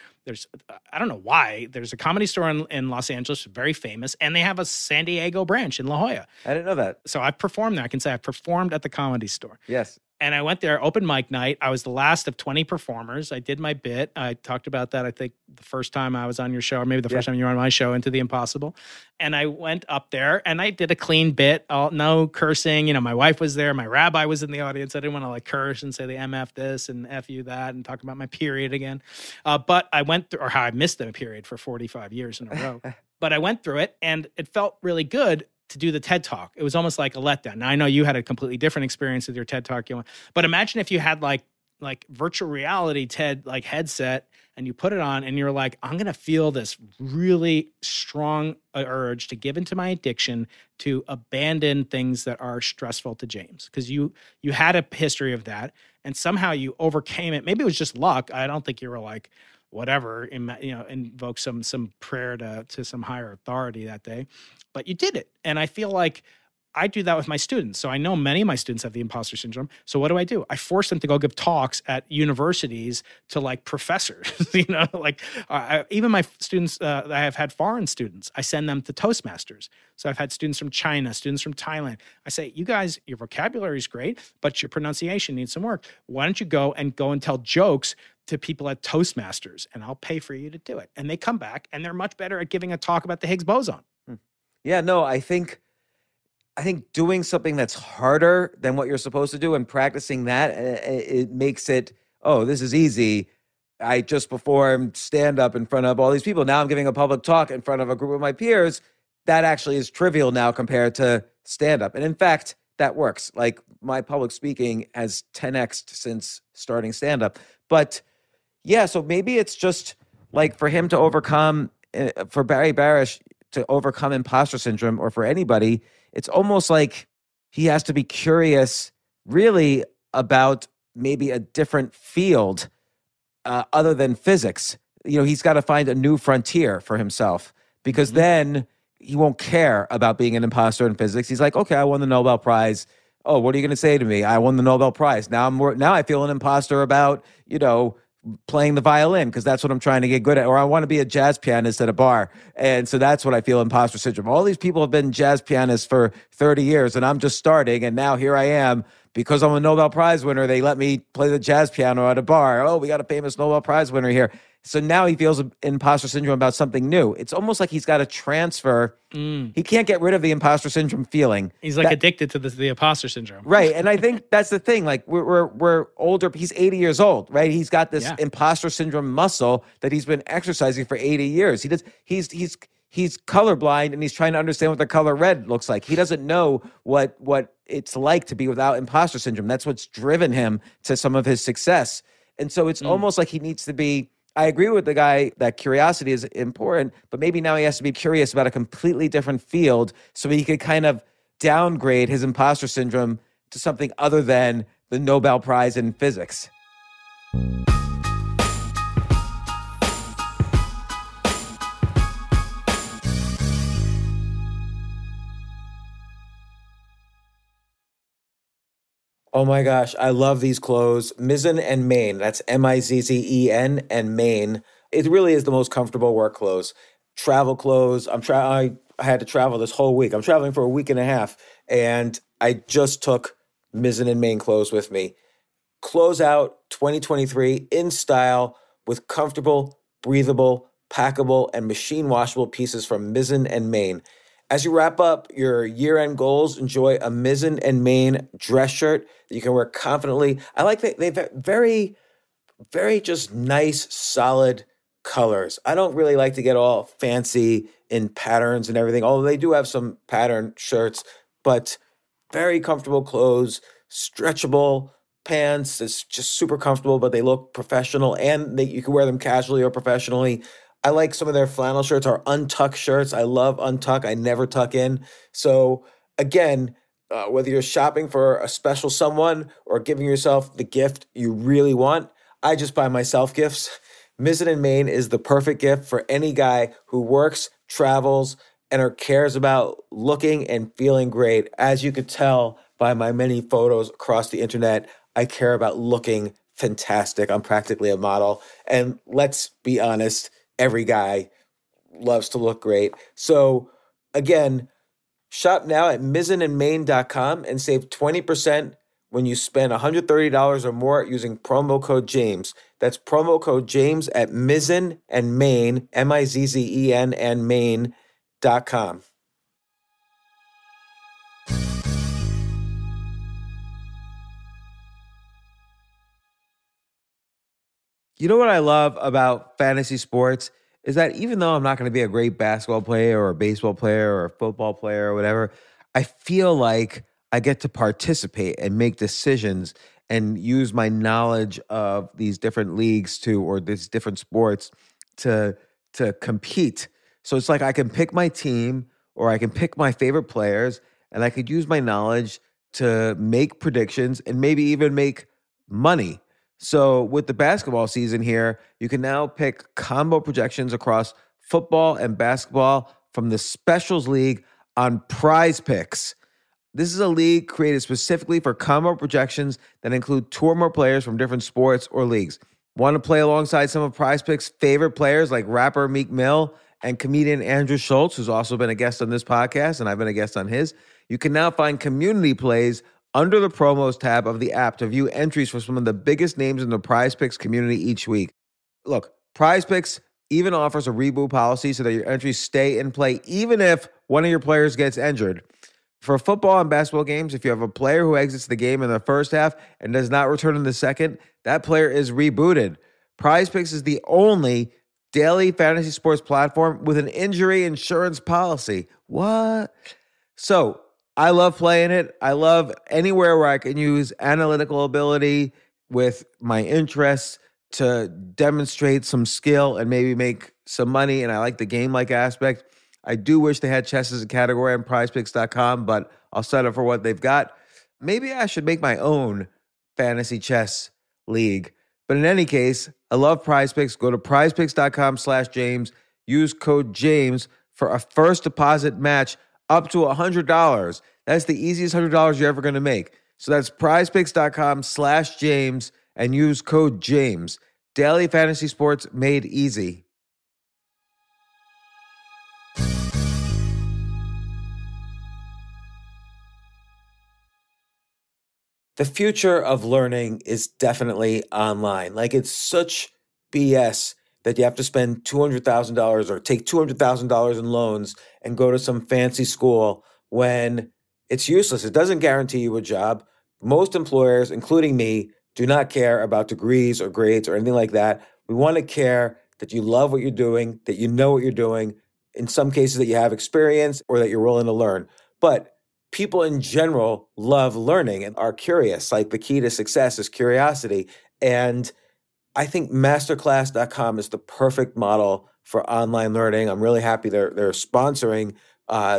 I don't know why, there's a Comedy Store in Los Angeles, very famous, and they have a San Diego branch in La Jolla. I didn't know that. So I performed there. I can say I performed at the Comedy Store. Yes. And I went there, open mic night. I was the last of 20 performers. I did my bit. I talked about that, I think, the first time I was on your show, or maybe the first time you were on my show, Into the Impossible. And I went up there, and I did a clean bit. No cursing. You know, my wife was there. My rabbi was in the audience. I didn't want to, like, curse and say the MF this and F you that and talk about my period again. But I went through, or how I missed the period for 45 years in a row. But I went through it, and it felt really good to do the TED Talk. It was almost like a letdown. Now, I know you had a completely different experience with your TED Talk, but imagine if you had like virtual reality TED like headset, and you put it on and you're like, I'm going to feel this really strong urge to give into my addiction, to abandon things that are stressful to James. Because you had a history of that, and somehow you overcame it. Maybe it was just luck. I don't think you were like, whatever, you know, invoke some prayer to some higher authority that day, but you did it. And I feel like I do that with my students. So I know many of my students have the imposter syndrome. So what do? I force them to go give talks at universities to like professors, you know, like even my students, I have had foreign students, I send them to Toastmasters. So I've had students from China, students from Thailand. I say, you guys, your vocabulary is great, but your pronunciation needs some work. Why don't you go and tell jokes to people at Toastmasters, and I'll pay for you to do it. And they come back and they're much better at giving a talk about the Higgs boson. Yeah, no, I think I think doing something that's harder than what you're supposed to do and practicing that, it makes it, oh, this is easy. I just performed stand-up in front of all these people. Now I'm giving a public talk in front of a group of my peers. That actually is trivial now compared to stand-up. And in fact, that works. Like, my public speaking has 10x'd since starting stand-up. But yeah, so maybe it's just like for him to overcome, for Barry Barish to overcome imposter syndrome, or for anybody, it's almost like he has to be curious really about maybe a different field other than physics. You know, he's got to find a new frontier for himself, because then he won't care about being an imposter in physics. He's like, okay, I won the Nobel Prize. Oh, what are you going to say to me? I won the Nobel Prize. Now I'm more, now I feel an imposter about, you know, playing the violin, because that's what I'm trying to get good at, or I want to be a jazz pianist at a bar, and so that's what I feel, imposter syndrome. All these people have been jazz pianists for 30 years and I'm just starting, and now here I am, because I'm a Nobel Prize winner, they let me play the jazz piano at a bar. Oh, we got a famous Nobel Prize winner here. So now he feels imposter syndrome about something new. It's almost like he's got to transfer. He can't get rid of the imposter syndrome feeling. He's like addicted to the imposter syndrome. Right. And I think that's the thing. Like, we're older. He's 80 years old, right? He's got this imposter syndrome muscle that he's been exercising for 80 years. He's colorblind, and he's trying to understand what the color red looks like. He doesn't know what it's like to be without imposter syndrome. That's what's driven him to some of his success. And so it's almost like he needs to be, I agree with the guy that curiosity is important, but maybe now he has to be curious about a completely different field so he could kind of downgrade his imposter syndrome to something other than the Nobel Prize in physics. Oh my gosh, I love these clothes. Mizzen and Maine, that's M-I-Z-Z-E-N and Maine. It really is the most comfortable work clothes. Travel clothes, I had to travel this whole week. I'm traveling for a week and a half, and I just took Mizzen and Maine clothes with me. Close out 2023 in style with comfortable, breathable, packable, and machine washable pieces from Mizzen and Maine. As you wrap up your year-end goals, enjoy a Mizzen and Maine dress shirt that you can wear confidently. I like that they've very, very just nice, solid colors. I don't really like to get all fancy in patterns and everything, although they do have some pattern shirts, but very comfortable clothes, stretchable pants. It's just super comfortable, but they look professional, and you can wear them casually or professionally. I like some of their flannel shirts, or untuck shirts. I love untuck. I never tuck in. So again, whether you're shopping for a special someone or giving yourself the gift you really want, I just buy myself gifts. Mizzen and Maine is the perfect gift for any guy who works, travels, and or cares about looking and feeling great. As you could tell by my many photos across the internet, I care about looking fantastic. I'm practically a model. And let's be honest, every guy loves to look great. So again, shop now at mizzenandmaine.com and save 20% when you spend $130 or more using promo code James. That's promo code James at Mizzen and Maine, M-I-Z-Z-E-N and Maine.com. You know what I love about fantasy sports is that even though I'm not going to be a great basketball player or a baseball player or a football player or whatever, I feel like I get to participate and make decisions and use my knowledge of these different leagues or these different sports to compete. So it's like I can pick my team, or I can pick my favorite players, and I could use my knowledge to make predictions and maybe even make money. So with the basketball season here, you can now pick combo projections across football and basketball from the Specials League on PrizePicks. This is a league created specifically for combo projections that include two or more players from different sports or leagues. Want to play alongside some of PrizePicks' favorite players like rapper Meek Mill and comedian Andrew Schultz, who's also been a guest on this podcast, and I've been a guest on his? You can now find community plays under the promos tab of the app to view entries for some of the biggest names in the PrizePicks community each week. Look, PrizePicks even offers a reboot policy so that your entries stay in play even if one of your players gets injured. For football and basketball games, if you have a player who exits the game in the first half and does not return in the second, that player is rebooted. PrizePicks is the only daily fantasy sports platform with an injury insurance policy. What? So I love playing it. I love anywhere where I can use analytical ability with my interests to demonstrate some skill and maybe make some money. And I like the game-like aspect. I do wish they had chess as a category on PrizePicks.com, but I'll sign up for what they've got. Maybe I should make my own fantasy chess league. But in any case, I love PrizePicks. Go to PrizePicks.com/James. Use code James for a first deposit match up to $100. That's the easiest $100 you're ever going to make. So that's PrizePicks.com/James and use code James. Daily fantasy sports made easy. The future of learning is definitely online. Like, it's such BS that you have to spend $200,000 or take $200,000 in loans and go to some fancy school when it's useless. It doesn't guarantee you a job. Most employers, including me, do not care about degrees or grades or anything like that. We want to care that you love what you're doing, that you know what you're doing, in some cases that you have experience or that you're willing to learn. But people in general love learning and are curious. Like, the key to success is curiosity. And I think Masterclass.com is the perfect model for online learning. I'm really happy they're sponsoring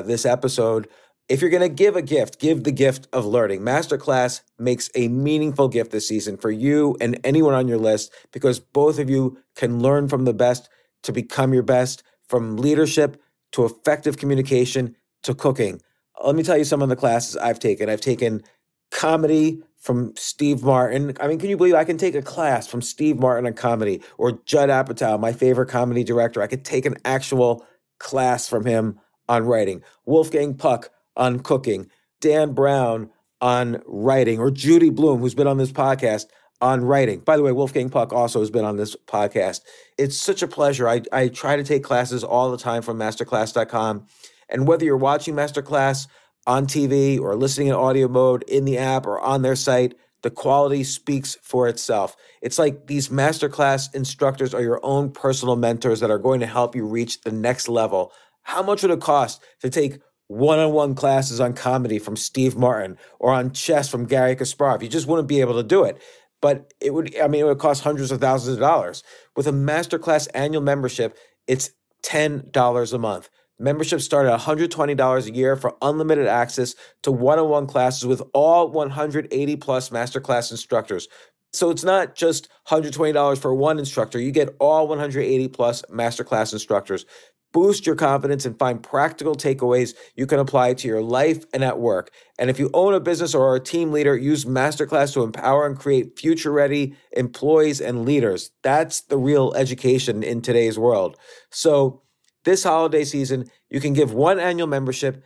this episode. If you're going to give a gift, give the gift of learning. Masterclass makes a meaningful gift this season for you and anyone on your list, because both of you can learn from the best to become your best, from leadership to effective communication to cooking. Let me tell you some of the classes I've taken. I've taken comedy from Steve Martin. I mean, can you believe I can take a class from Steve Martin on comedy, or Judd Apatow, my favorite comedy director? I could take an actual class from him on writing, Wolfgang Puck on cooking, Dan Brown on writing, or Judy Blume, who's been on this podcast, on writing. By the way, Wolfgang Puck also has been on this podcast. It's such a pleasure. I try to take classes all the time from masterclass.com. And whether you're watching Masterclass on TV or listening in audio mode in the app or on their site, the quality speaks for itself. It's like these Masterclass instructors are your own personal mentors that are going to help you reach the next level. How much would it cost to take one-on-one classes on comedy from Steve Martin or on chess from Gary Kasparov? You just wouldn't be able to do it. But it would, I mean, it would cost hundreds of thousands of dollars. With a Masterclass annual membership, it's $10 a month. Memberships start at $120 a year for unlimited access to one-on-one classes with all 180-plus Masterclass instructors. So it's not just $120 for one instructor. You get all 180-plus Masterclass instructors. Boost your confidence and find practical takeaways you can apply to your life and at work. And if you own a business or are a team leader, use Masterclass to empower and create future-ready employees and leaders. That's the real education in today's world. So this holiday season, you can give one annual membership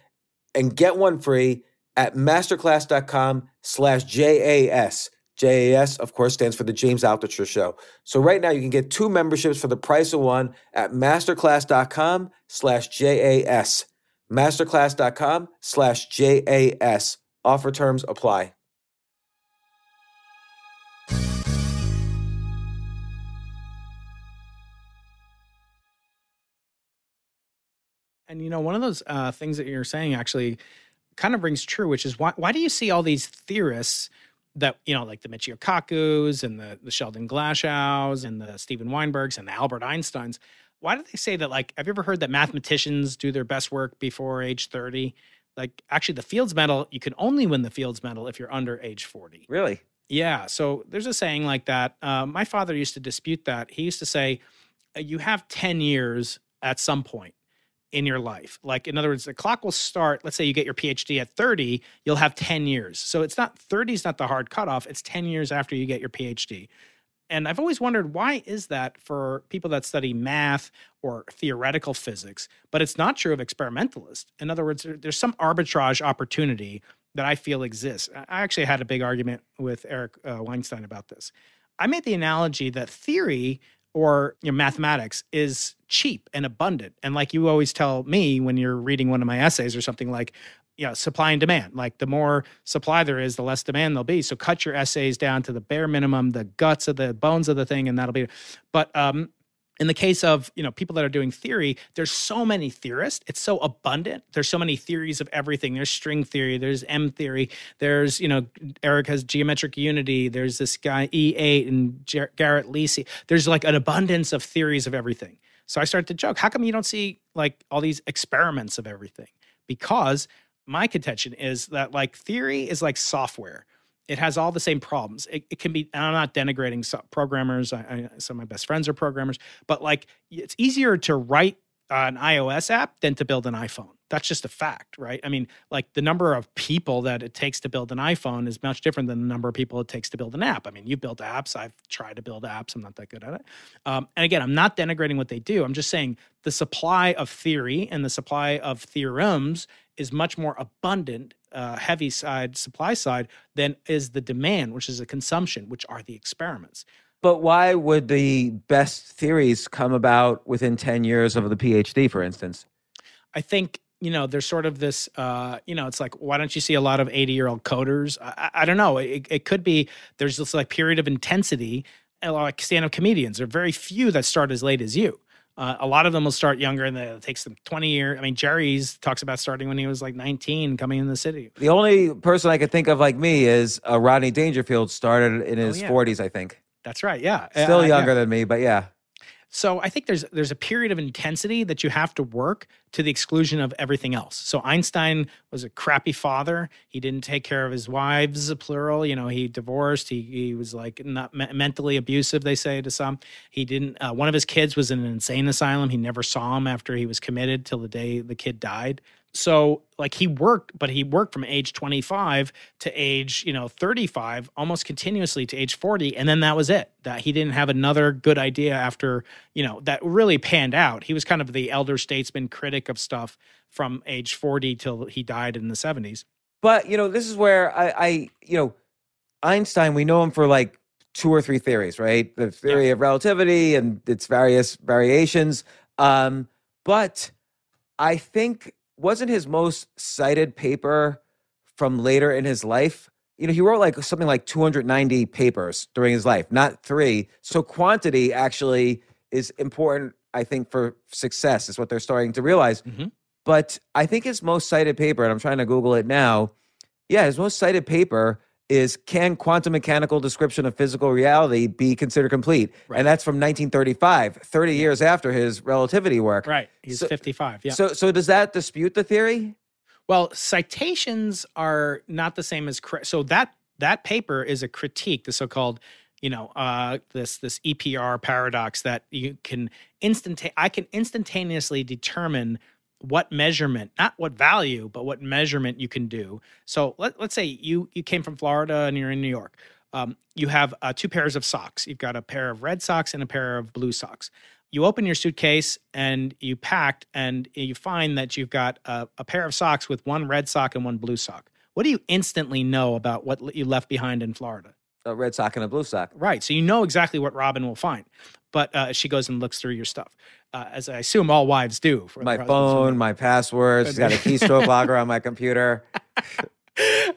and get one free at masterclass.com/JAS. JAS, of course, stands for the James Altucher Show. So right now, you can get two memberships for the price of one at masterclass.com/JAS. Masterclass.com/JAS. Offer terms apply. And, you know, one of those things that you're saying actually kind of rings true, which is why do you see all these theorists that, you know, like the Michio Kakus and the Sheldon Glashows and the Steven Weinbergs and the Albert Einsteins, why do they say that, like, have you ever heard that mathematicians do their best work before age 30? Like, actually, the Fields Medal, you can only win the Fields Medal if you're under age 40. Really? Yeah. So there's a saying like that. My father used to dispute that. He used to say, you have 10 years at some point in your life. Like, in other words, the clock will start, let's say you get your PhD at 30, you'll have 10 years. So it's not, 30 is not the hard cutoff, it's 10 years after you get your PhD. And I've always wondered, why is that for people that study math or theoretical physics, but it's not true of experimentalists? In other words, there's some arbitrage opportunity that I feel exists. I actually had a big argument with Eric Weinstein about this. I made the analogy that theory, or, you know, mathematics is cheap and abundant. And like you always tell me when you're reading one of my essays or something, like, you know, supply and demand. Like the more supply there is, the less demand there'll be. So cut your essays down to the bare minimum, the guts of the bones of the thing, and that'll be. But in the case of, you know, people that are doing theory, there's so many theorists. It's so abundant. There's so many theories of everything. There's string theory. There's M theory. There's, you know, Eric has geometric unity. There's this guy E8 and Garrett Lisi. There's like an abundance of theories of everything. So I started to joke, how come you don't see like all these experiments of everything? Because my contention is that like theory is like software. It has all the same problems. It can be, and I'm not denigrating programmers. Some of my best friends are programmers, but like it's easier to write an iOS app than to build an iPhone. That's just a fact, right? I mean, like the number of people that it takes to build an iPhone is much different than the number of people it takes to build an app. I mean, you built apps. I've tried to build apps. I'm not that good at it. And again, I'm not denigrating what they do. I'm just saying the supply of theory and the supply of theorems is much more abundant, heavy side, supply side, than is the demand, which is a consumption, which are the experiments. But why would the best theories come about within 10 years of the PhD, for instance? I think, you know, there's sort of this, you know, it's like, why don't you see a lot of 80-year-old coders? I don't know. It could be there's this like period of intensity, like stand-up comedians. There are very few that start as late as you. A lot of them will start younger, and it takes them 20 years. I mean, Jerry's talks about starting when he was like 19, coming in the city. The only person I could think of like me is Rodney Dangerfield started in his 40s, I think. That's right, yeah. Still younger than me, but yeah. So I think there's a period of intensity that you have to work to the exclusion of everything else. So Einstein was a crappy father. He didn't take care of his wives, plural. You know, he divorced. He was like not mentally abusive, they say to some. He didn't. One of his kids was in an insane asylum. He never saw him after he was committed till the day the kid died. So like he worked, but he worked from age 25 to age, you know, 35, almost continuously to age 40. And then that was it, that he didn't have another good idea after, you know, that really panned out. He was kind of the elder statesman critic of stuff from age 40 till he died in the 70s. But, you know, this is where I you know, Einstein, we know him for like two or three theories, right? The theory of relativity and its various variations. But I think, wasn't his most cited paper from later in his life? You know, he wrote like something like 290 papers during his life, not three. So quantity actually is important, I think, for success is what they're starting to realize. Mm-hmm. But I think his most cited paper, and I'm trying to Google it now. Yeah, his most cited paper is Can Quantum Mechanical Description of Physical Reality Be Considered Complete? Right. And that's from 1935, 30 years after his relativity work. Right, he's 55, yeah. So does that dispute the theory? Well, citations are not the same as, so that paper is a critique, the so-called, you know, this EPR paradox that you can instantaneously determine what measurement, not what value, but what measurement you can do. So let's say you came from Florida and you're in New York. You have two pairs of socks. You've got a pair of red socks and a pair of blue socks. You open your suitcase and you packed and you find that you've got a pair of socks with one red sock and one blue sock. What do you instantly know about what you left behind in Florida? A red sock and a blue sock. Right. So you know exactly what Robin will find. But she goes and looks through your stuff, as I assume all wives do. My phone, my passwords, she's got a keystroke logger on my computer.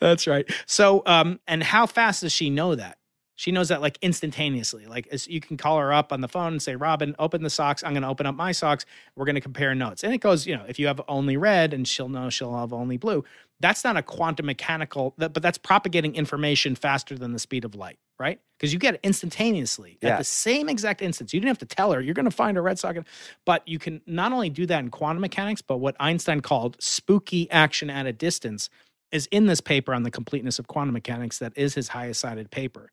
That's right. So, and how fast does she know that? She knows that like instantaneously. Like you can call her up on the phone and say, Robin, open the socks. I'm going to open up my socks. We're going to compare notes. And it goes, you know, if you have only red and she'll know she'll have only blue. That's not a quantum mechanical, but that's propagating information faster than the speed of light, right? Because you get it instantaneously at the same exact instance. You didn't have to tell her. You're going to find a red socket. But you can not only do that in quantum mechanics, but what Einstein called spooky action at a distance is in this paper on the completeness of quantum mechanics that is his highest cited paper.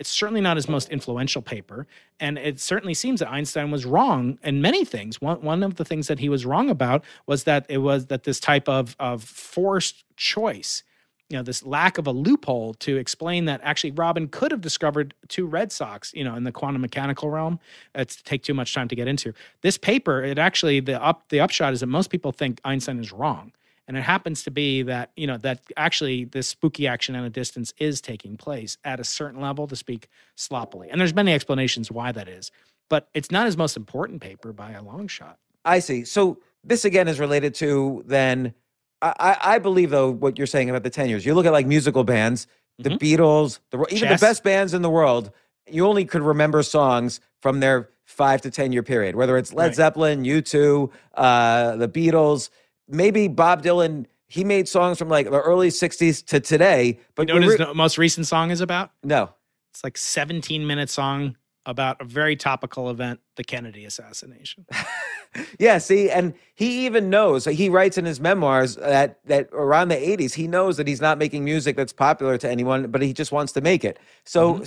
It's certainly not his most influential paper. And it certainly seems that Einstein was wrong in many things. One of the things that he was wrong about was that this type of forced choice, you know, this lack of a loophole to explain that actually Robin could have discovered two red socks, you know, in the quantum mechanical realm. It's take too much time to get into. This paper, it actually, the upshot is that most people think Einstein is wrong. And it happens to be that, you know, that actually this spooky action at a distance is taking place at a certain level, to speak sloppily. And there's many explanations why that is. But it's not his most important paper by a long shot. I see. So this, again, is related to then I believe, though, what you're saying about the 10 years. You look at, like, musical bands, the Beatles, even the best bands in the world, you only could remember songs from their 5 to 10 year period, whether it's Led Zeppelin, U2, the Beatles, maybe Bob Dylan. He made songs from, like, the early 60s to today. But you know what his most recent song is about? No. It's like 17-minute song about a very topical event, the Kennedy assassination. Yeah, see, and he even knows, he writes in his memoirs that, around the 80s, he knows that he's not making music that's popular to anyone, but he just wants to make it. So,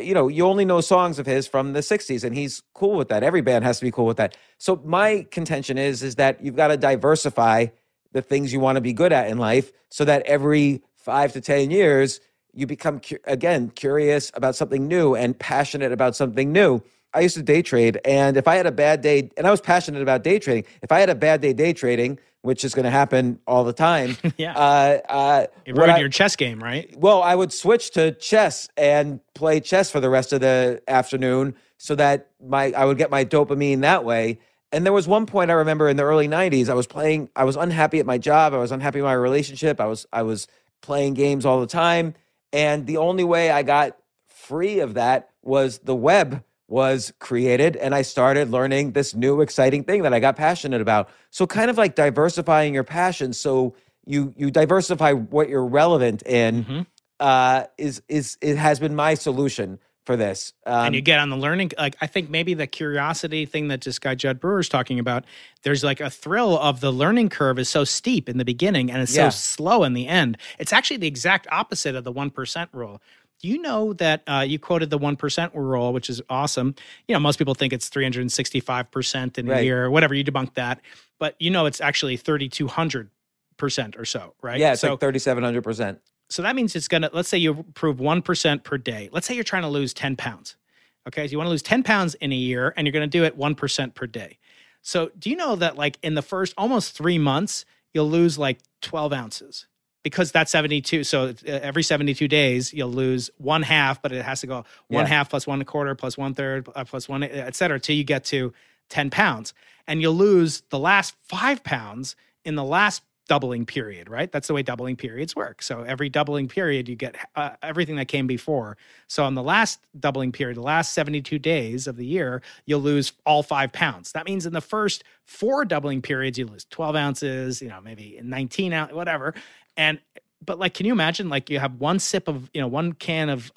you know, you only know songs of his from the 60s, and he's cool with that. Every band has to be cool with that. So my contention is that you've got to diversify the things you want to be good at in life so that every 5 to 10 years, you become, again, curious about something new and passionate about something new. I used to day trade, and if I had a bad day, and I was passionate about day trading, if I had a bad day day trading, which is going to happen all the time. It ruined your chess game, right? Well, I would switch to chess and play chess for the rest of the afternoon so that I would get my dopamine that way. And there was one point I remember in the early 90s, I was unhappy at my job. I was unhappy in my relationship. I was playing games all the time. And the only way I got free of that was the web was created. And I started learning this new exciting thing that I got passionate about. So kind of like diversifying your passion. So you diversify what you're relevant in it has been my solution for this. And you get on the learning, like, I think maybe the curiosity thing that this guy Judd Brewer is talking about, there's like a thrill of the learning curve is so steep in the beginning and it's so slow in the end. It's actually the exact opposite of the 1% rule. You know that you quoted the 1% rule, which is awesome. You know, most people think it's 365% in a year or whatever. You debunk that. But you know it's actually 3,200% or so, right? Yeah, it's so, like 3,700%. So that means it's going to, let's say you improve 1% per day. Let's say you're trying to lose 10 pounds. Okay. So you want to lose 10 pounds in a year and you're going to do it 1% per day. So do you know that like in the first almost 3 months, you'll lose like 12 ounces because that's 72. So every 72 days, you'll lose one half, but it has to go one half plus 1/4 plus 1/3 plus one, et cetera, till you get to 10 pounds. And you'll lose the last 5 pounds in the last doubling period, right? That's the way doubling periods work. So every doubling period, you get everything that came before. So on the last doubling period, the last 72 days of the year, you'll lose all 5 pounds. That means in the first 4 doubling periods, you lose 12 ounces, you know, maybe 19 ounces, whatever. And, but like, can you imagine, like you have one sip of, you know, one can of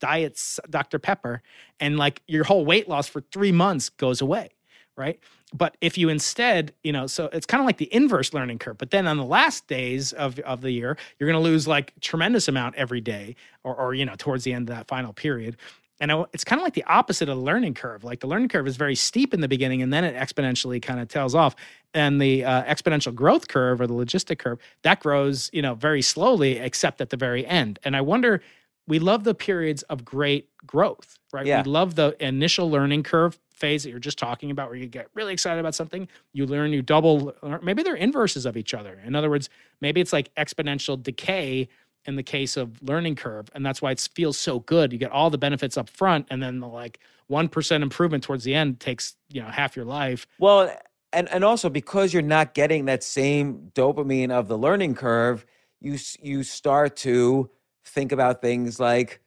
diet Dr. Pepper and like your whole weight loss for 3 months goes away. Right. But if you instead, you know, so it's kind of like the inverse learning curve, but then on the last days of the year, you're going to lose like tremendous amount every day or, you know, towards the end of that final period. And it's kind of like the opposite of the learning curve. Like the learning curve is very steep in the beginning and then it exponentially kind of tails off. And the exponential growth curve or the logistic curve that grows, you know, very slowly, except at the very end. And I wonder, we love the periods of great growth, right? Yeah. We love the initial learning curve phase that you're just talking about where you get really excited about something, you learn, you double, or maybe they're inverses of each other. In other words, maybe it's like exponential decay in the case of learning curve. And that's why it feels so good. You get all the benefits up front and then the like 1% improvement towards the end takes, you know, half your life. Well, and also because you're not getting that same dopamine of the learning curve, you start to think about things like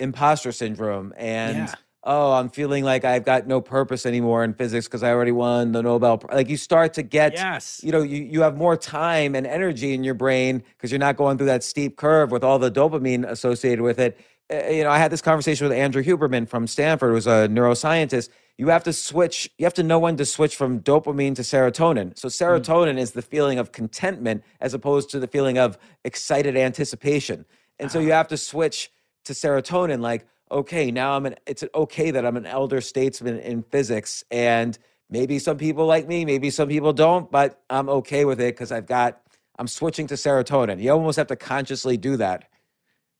imposter syndrome and, oh, I'm feeling like I've got no purpose anymore in physics because I already won the Nobel Prize. Like you start to get, you know, you have more time and energy in your brain because you're not going through that steep curve with all the dopamine associated with it. You know, I had this conversation with Andrew Huberman from Stanford, who's a neuroscientist. You have to switch, you have to know when to switch from dopamine to serotonin. So serotonin is the feeling of contentment as opposed to the feeling of excited anticipation. And so you have to switch to serotonin, like, okay, now it's okay that I'm an elder statesman in physics. And maybe some people like me, maybe some people don't, but I'm okay with it because I'm switching to serotonin. You almost have to consciously do that.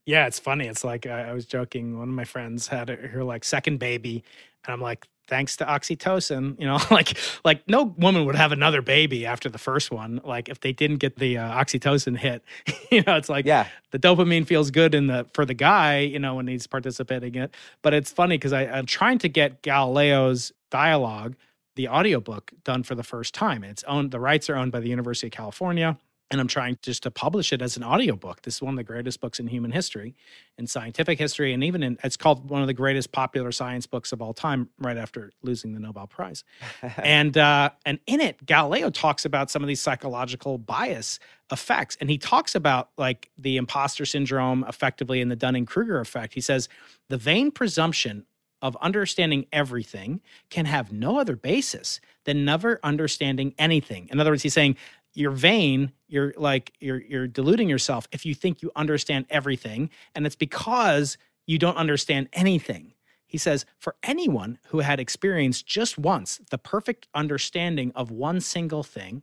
Yeah, it's funny. It's like, I was joking. One of my friends had her like second baby and I'm like, thanks to oxytocin, you know, like no woman would have another baby after the first one. Like if they didn't get the oxytocin hit, you know, it's like the dopamine feels good for the guy, you know, when he's participating in it. But it's funny because I'm trying to get Galileo's dialogue the audiobook done for the first time. It's owned, the rights are owned by the University of California, and I'm trying just to publish it as an audiobook. This is one of the greatest books in human history, in scientific history, and even in, it's called one of the greatest popular science books of all time, right after losing the Nobel Prize. And in it, Galileo talks about some of these psychological bias effects. And he talks about like the imposter syndrome effectively and the Dunning-Kruger effect. He says, the vain presumption of understanding everything can have no other basis than never understanding anything. In other words, he's saying, you're vain, you're deluding yourself if you think you understand everything, and it's because you don't understand anything. He says, for anyone who had experienced just once the perfect understanding of one single thing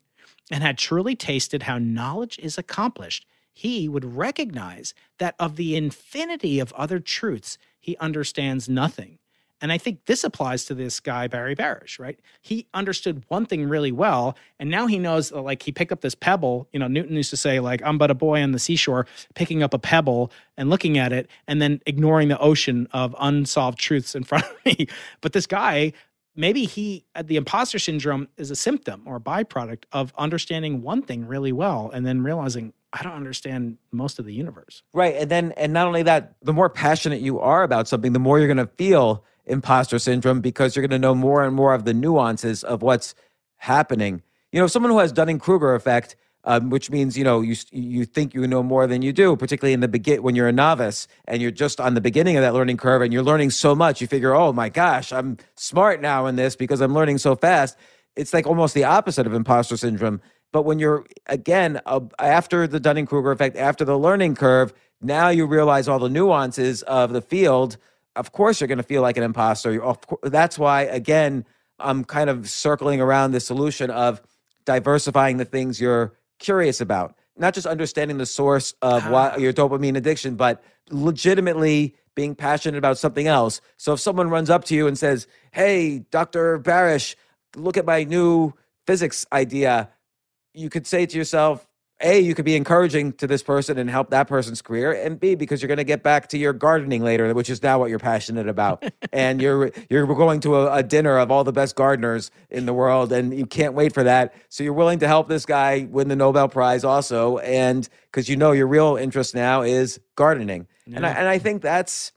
and had truly tasted how knowledge is accomplished, he would recognize that of the infinity of other truths, he understands nothing. And I think this applies to this guy, Barry Barish, right? He understood one thing really well, and now he knows, like, he picked up this pebble. You know, Newton used to say, like, I'm but a boy on the seashore picking up a pebble and looking at it and then ignoring the ocean of unsolved truths in front of me. But this guy, maybe he, the imposter syndrome is a symptom or a byproduct of understanding one thing really well and then realizing, I don't understand most of the universe. Right, and then, and not only that, the more passionate you are about something, the more you're going to feel imposter syndrome, because you're going to know more and more of the nuances of what's happening. You know, someone who has Dunning-Kruger effect, which means, you know, you think you know more than you do, particularly in the when you're a novice and you're just on the beginning of that learning curve and you're learning so much, you figure, oh my gosh, I'm smart now in this because I'm learning so fast. It's like almost the opposite of imposter syndrome. But when you're, again, after the Dunning-Kruger effect, after the learning curve, now you realize all the nuances of the field. Of course, you're going to feel like an imposter. That's why, again, I'm kind of circling around the solution of diversifying the things you're curious about, not just understanding the source of why your dopamine addiction, but legitimately being passionate about something else. So if someone runs up to you and says, hey, Dr. Barish, look at my new physics idea, you could say to yourself, A, you could be encouraging to this person and help that person's career, and B, because you're going to get back to your gardening later, which is now what you're passionate about. And you're going to a dinner of all the best gardeners in the world, and you can't wait for that. So you're willing to help this guy win the Nobel Prize also, and because you know your real interest now is gardening. Yeah. And I think that's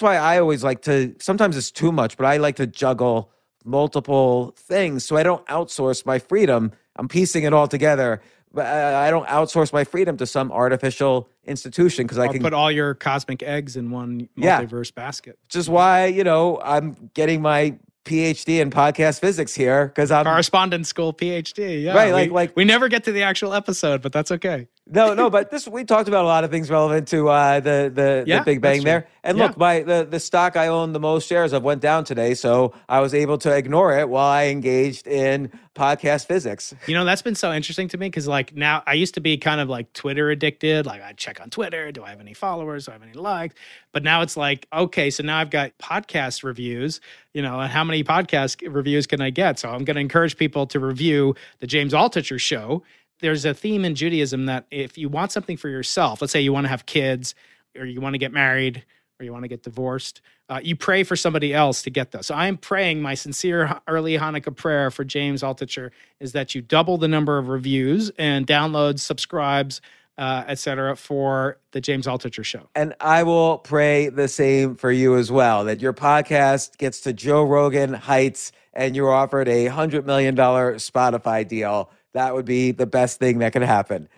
why I always like to, sometimes it's too much, but I like to juggle multiple things so I don't outsource my freedom. I'm piecing it all together. But I don't outsource my freedom to some artificial institution, because I can put all your cosmic eggs in one multiverse basket. Which is why, you know, I'm getting my PhD in podcast physics here, because I'm correspondence school PhD. Yeah, right. Like we never get to the actual episode, but that's okay. No, but this, we talked about a lot of things relevant to the Big Bang there. And look, the stock I own the most shares of went down today, so I was able to ignore it while I engaged in podcast physics. You know, that's been so interesting to me, because like now, I used to be kind of like Twitter addicted. Like, I check on Twitter. Do I have any followers? Do I have any likes? But now it's like, okay, so now I've got podcast reviews, you know, and how many podcast reviews can I get? So I'm going to encourage people to review the James Altucher Show. There's a theme in Judaism that if you want something for yourself, let's say you want to have kids, or you want to get married, or you want to get divorced, you pray for somebody else to get those. So I'm praying, my sincere early Hanukkah prayer for James Altucher is that you double the number of reviews and downloads, subscribes, etc., for the James Altucher Show. And I will pray the same for you as well, that your podcast gets to Joe Rogan heights and you're offered a $100 million Spotify deal. That would be the best thing that could happen.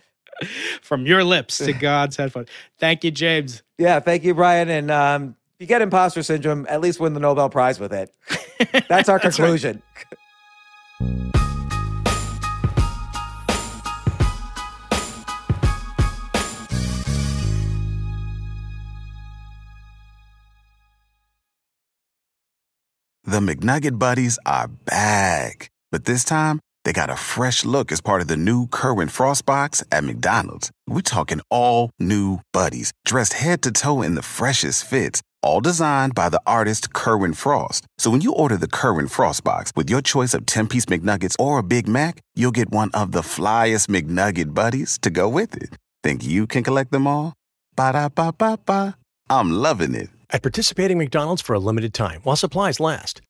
From your lips to God's headphones. Thank you, James. Yeah, thank you, Brian. And if you get imposter syndrome, at least win the Nobel Prize with it. That's our conclusion. Right. The McNugget Buddies are back. But this time, they got a fresh look as part of the new Current Frost Box at McDonald's. We're talking all new buddies, dressed head to toe in the freshest fits, all designed by the artist Current Frost. So when you order the Current Frost Box with your choice of 10-piece McNuggets or a Big Mac, you'll get one of the flyest McNugget buddies to go with it. Think you can collect them all? Ba-da-ba-ba-ba. I'm loving it. At participating McDonald's for a limited time, while supplies last.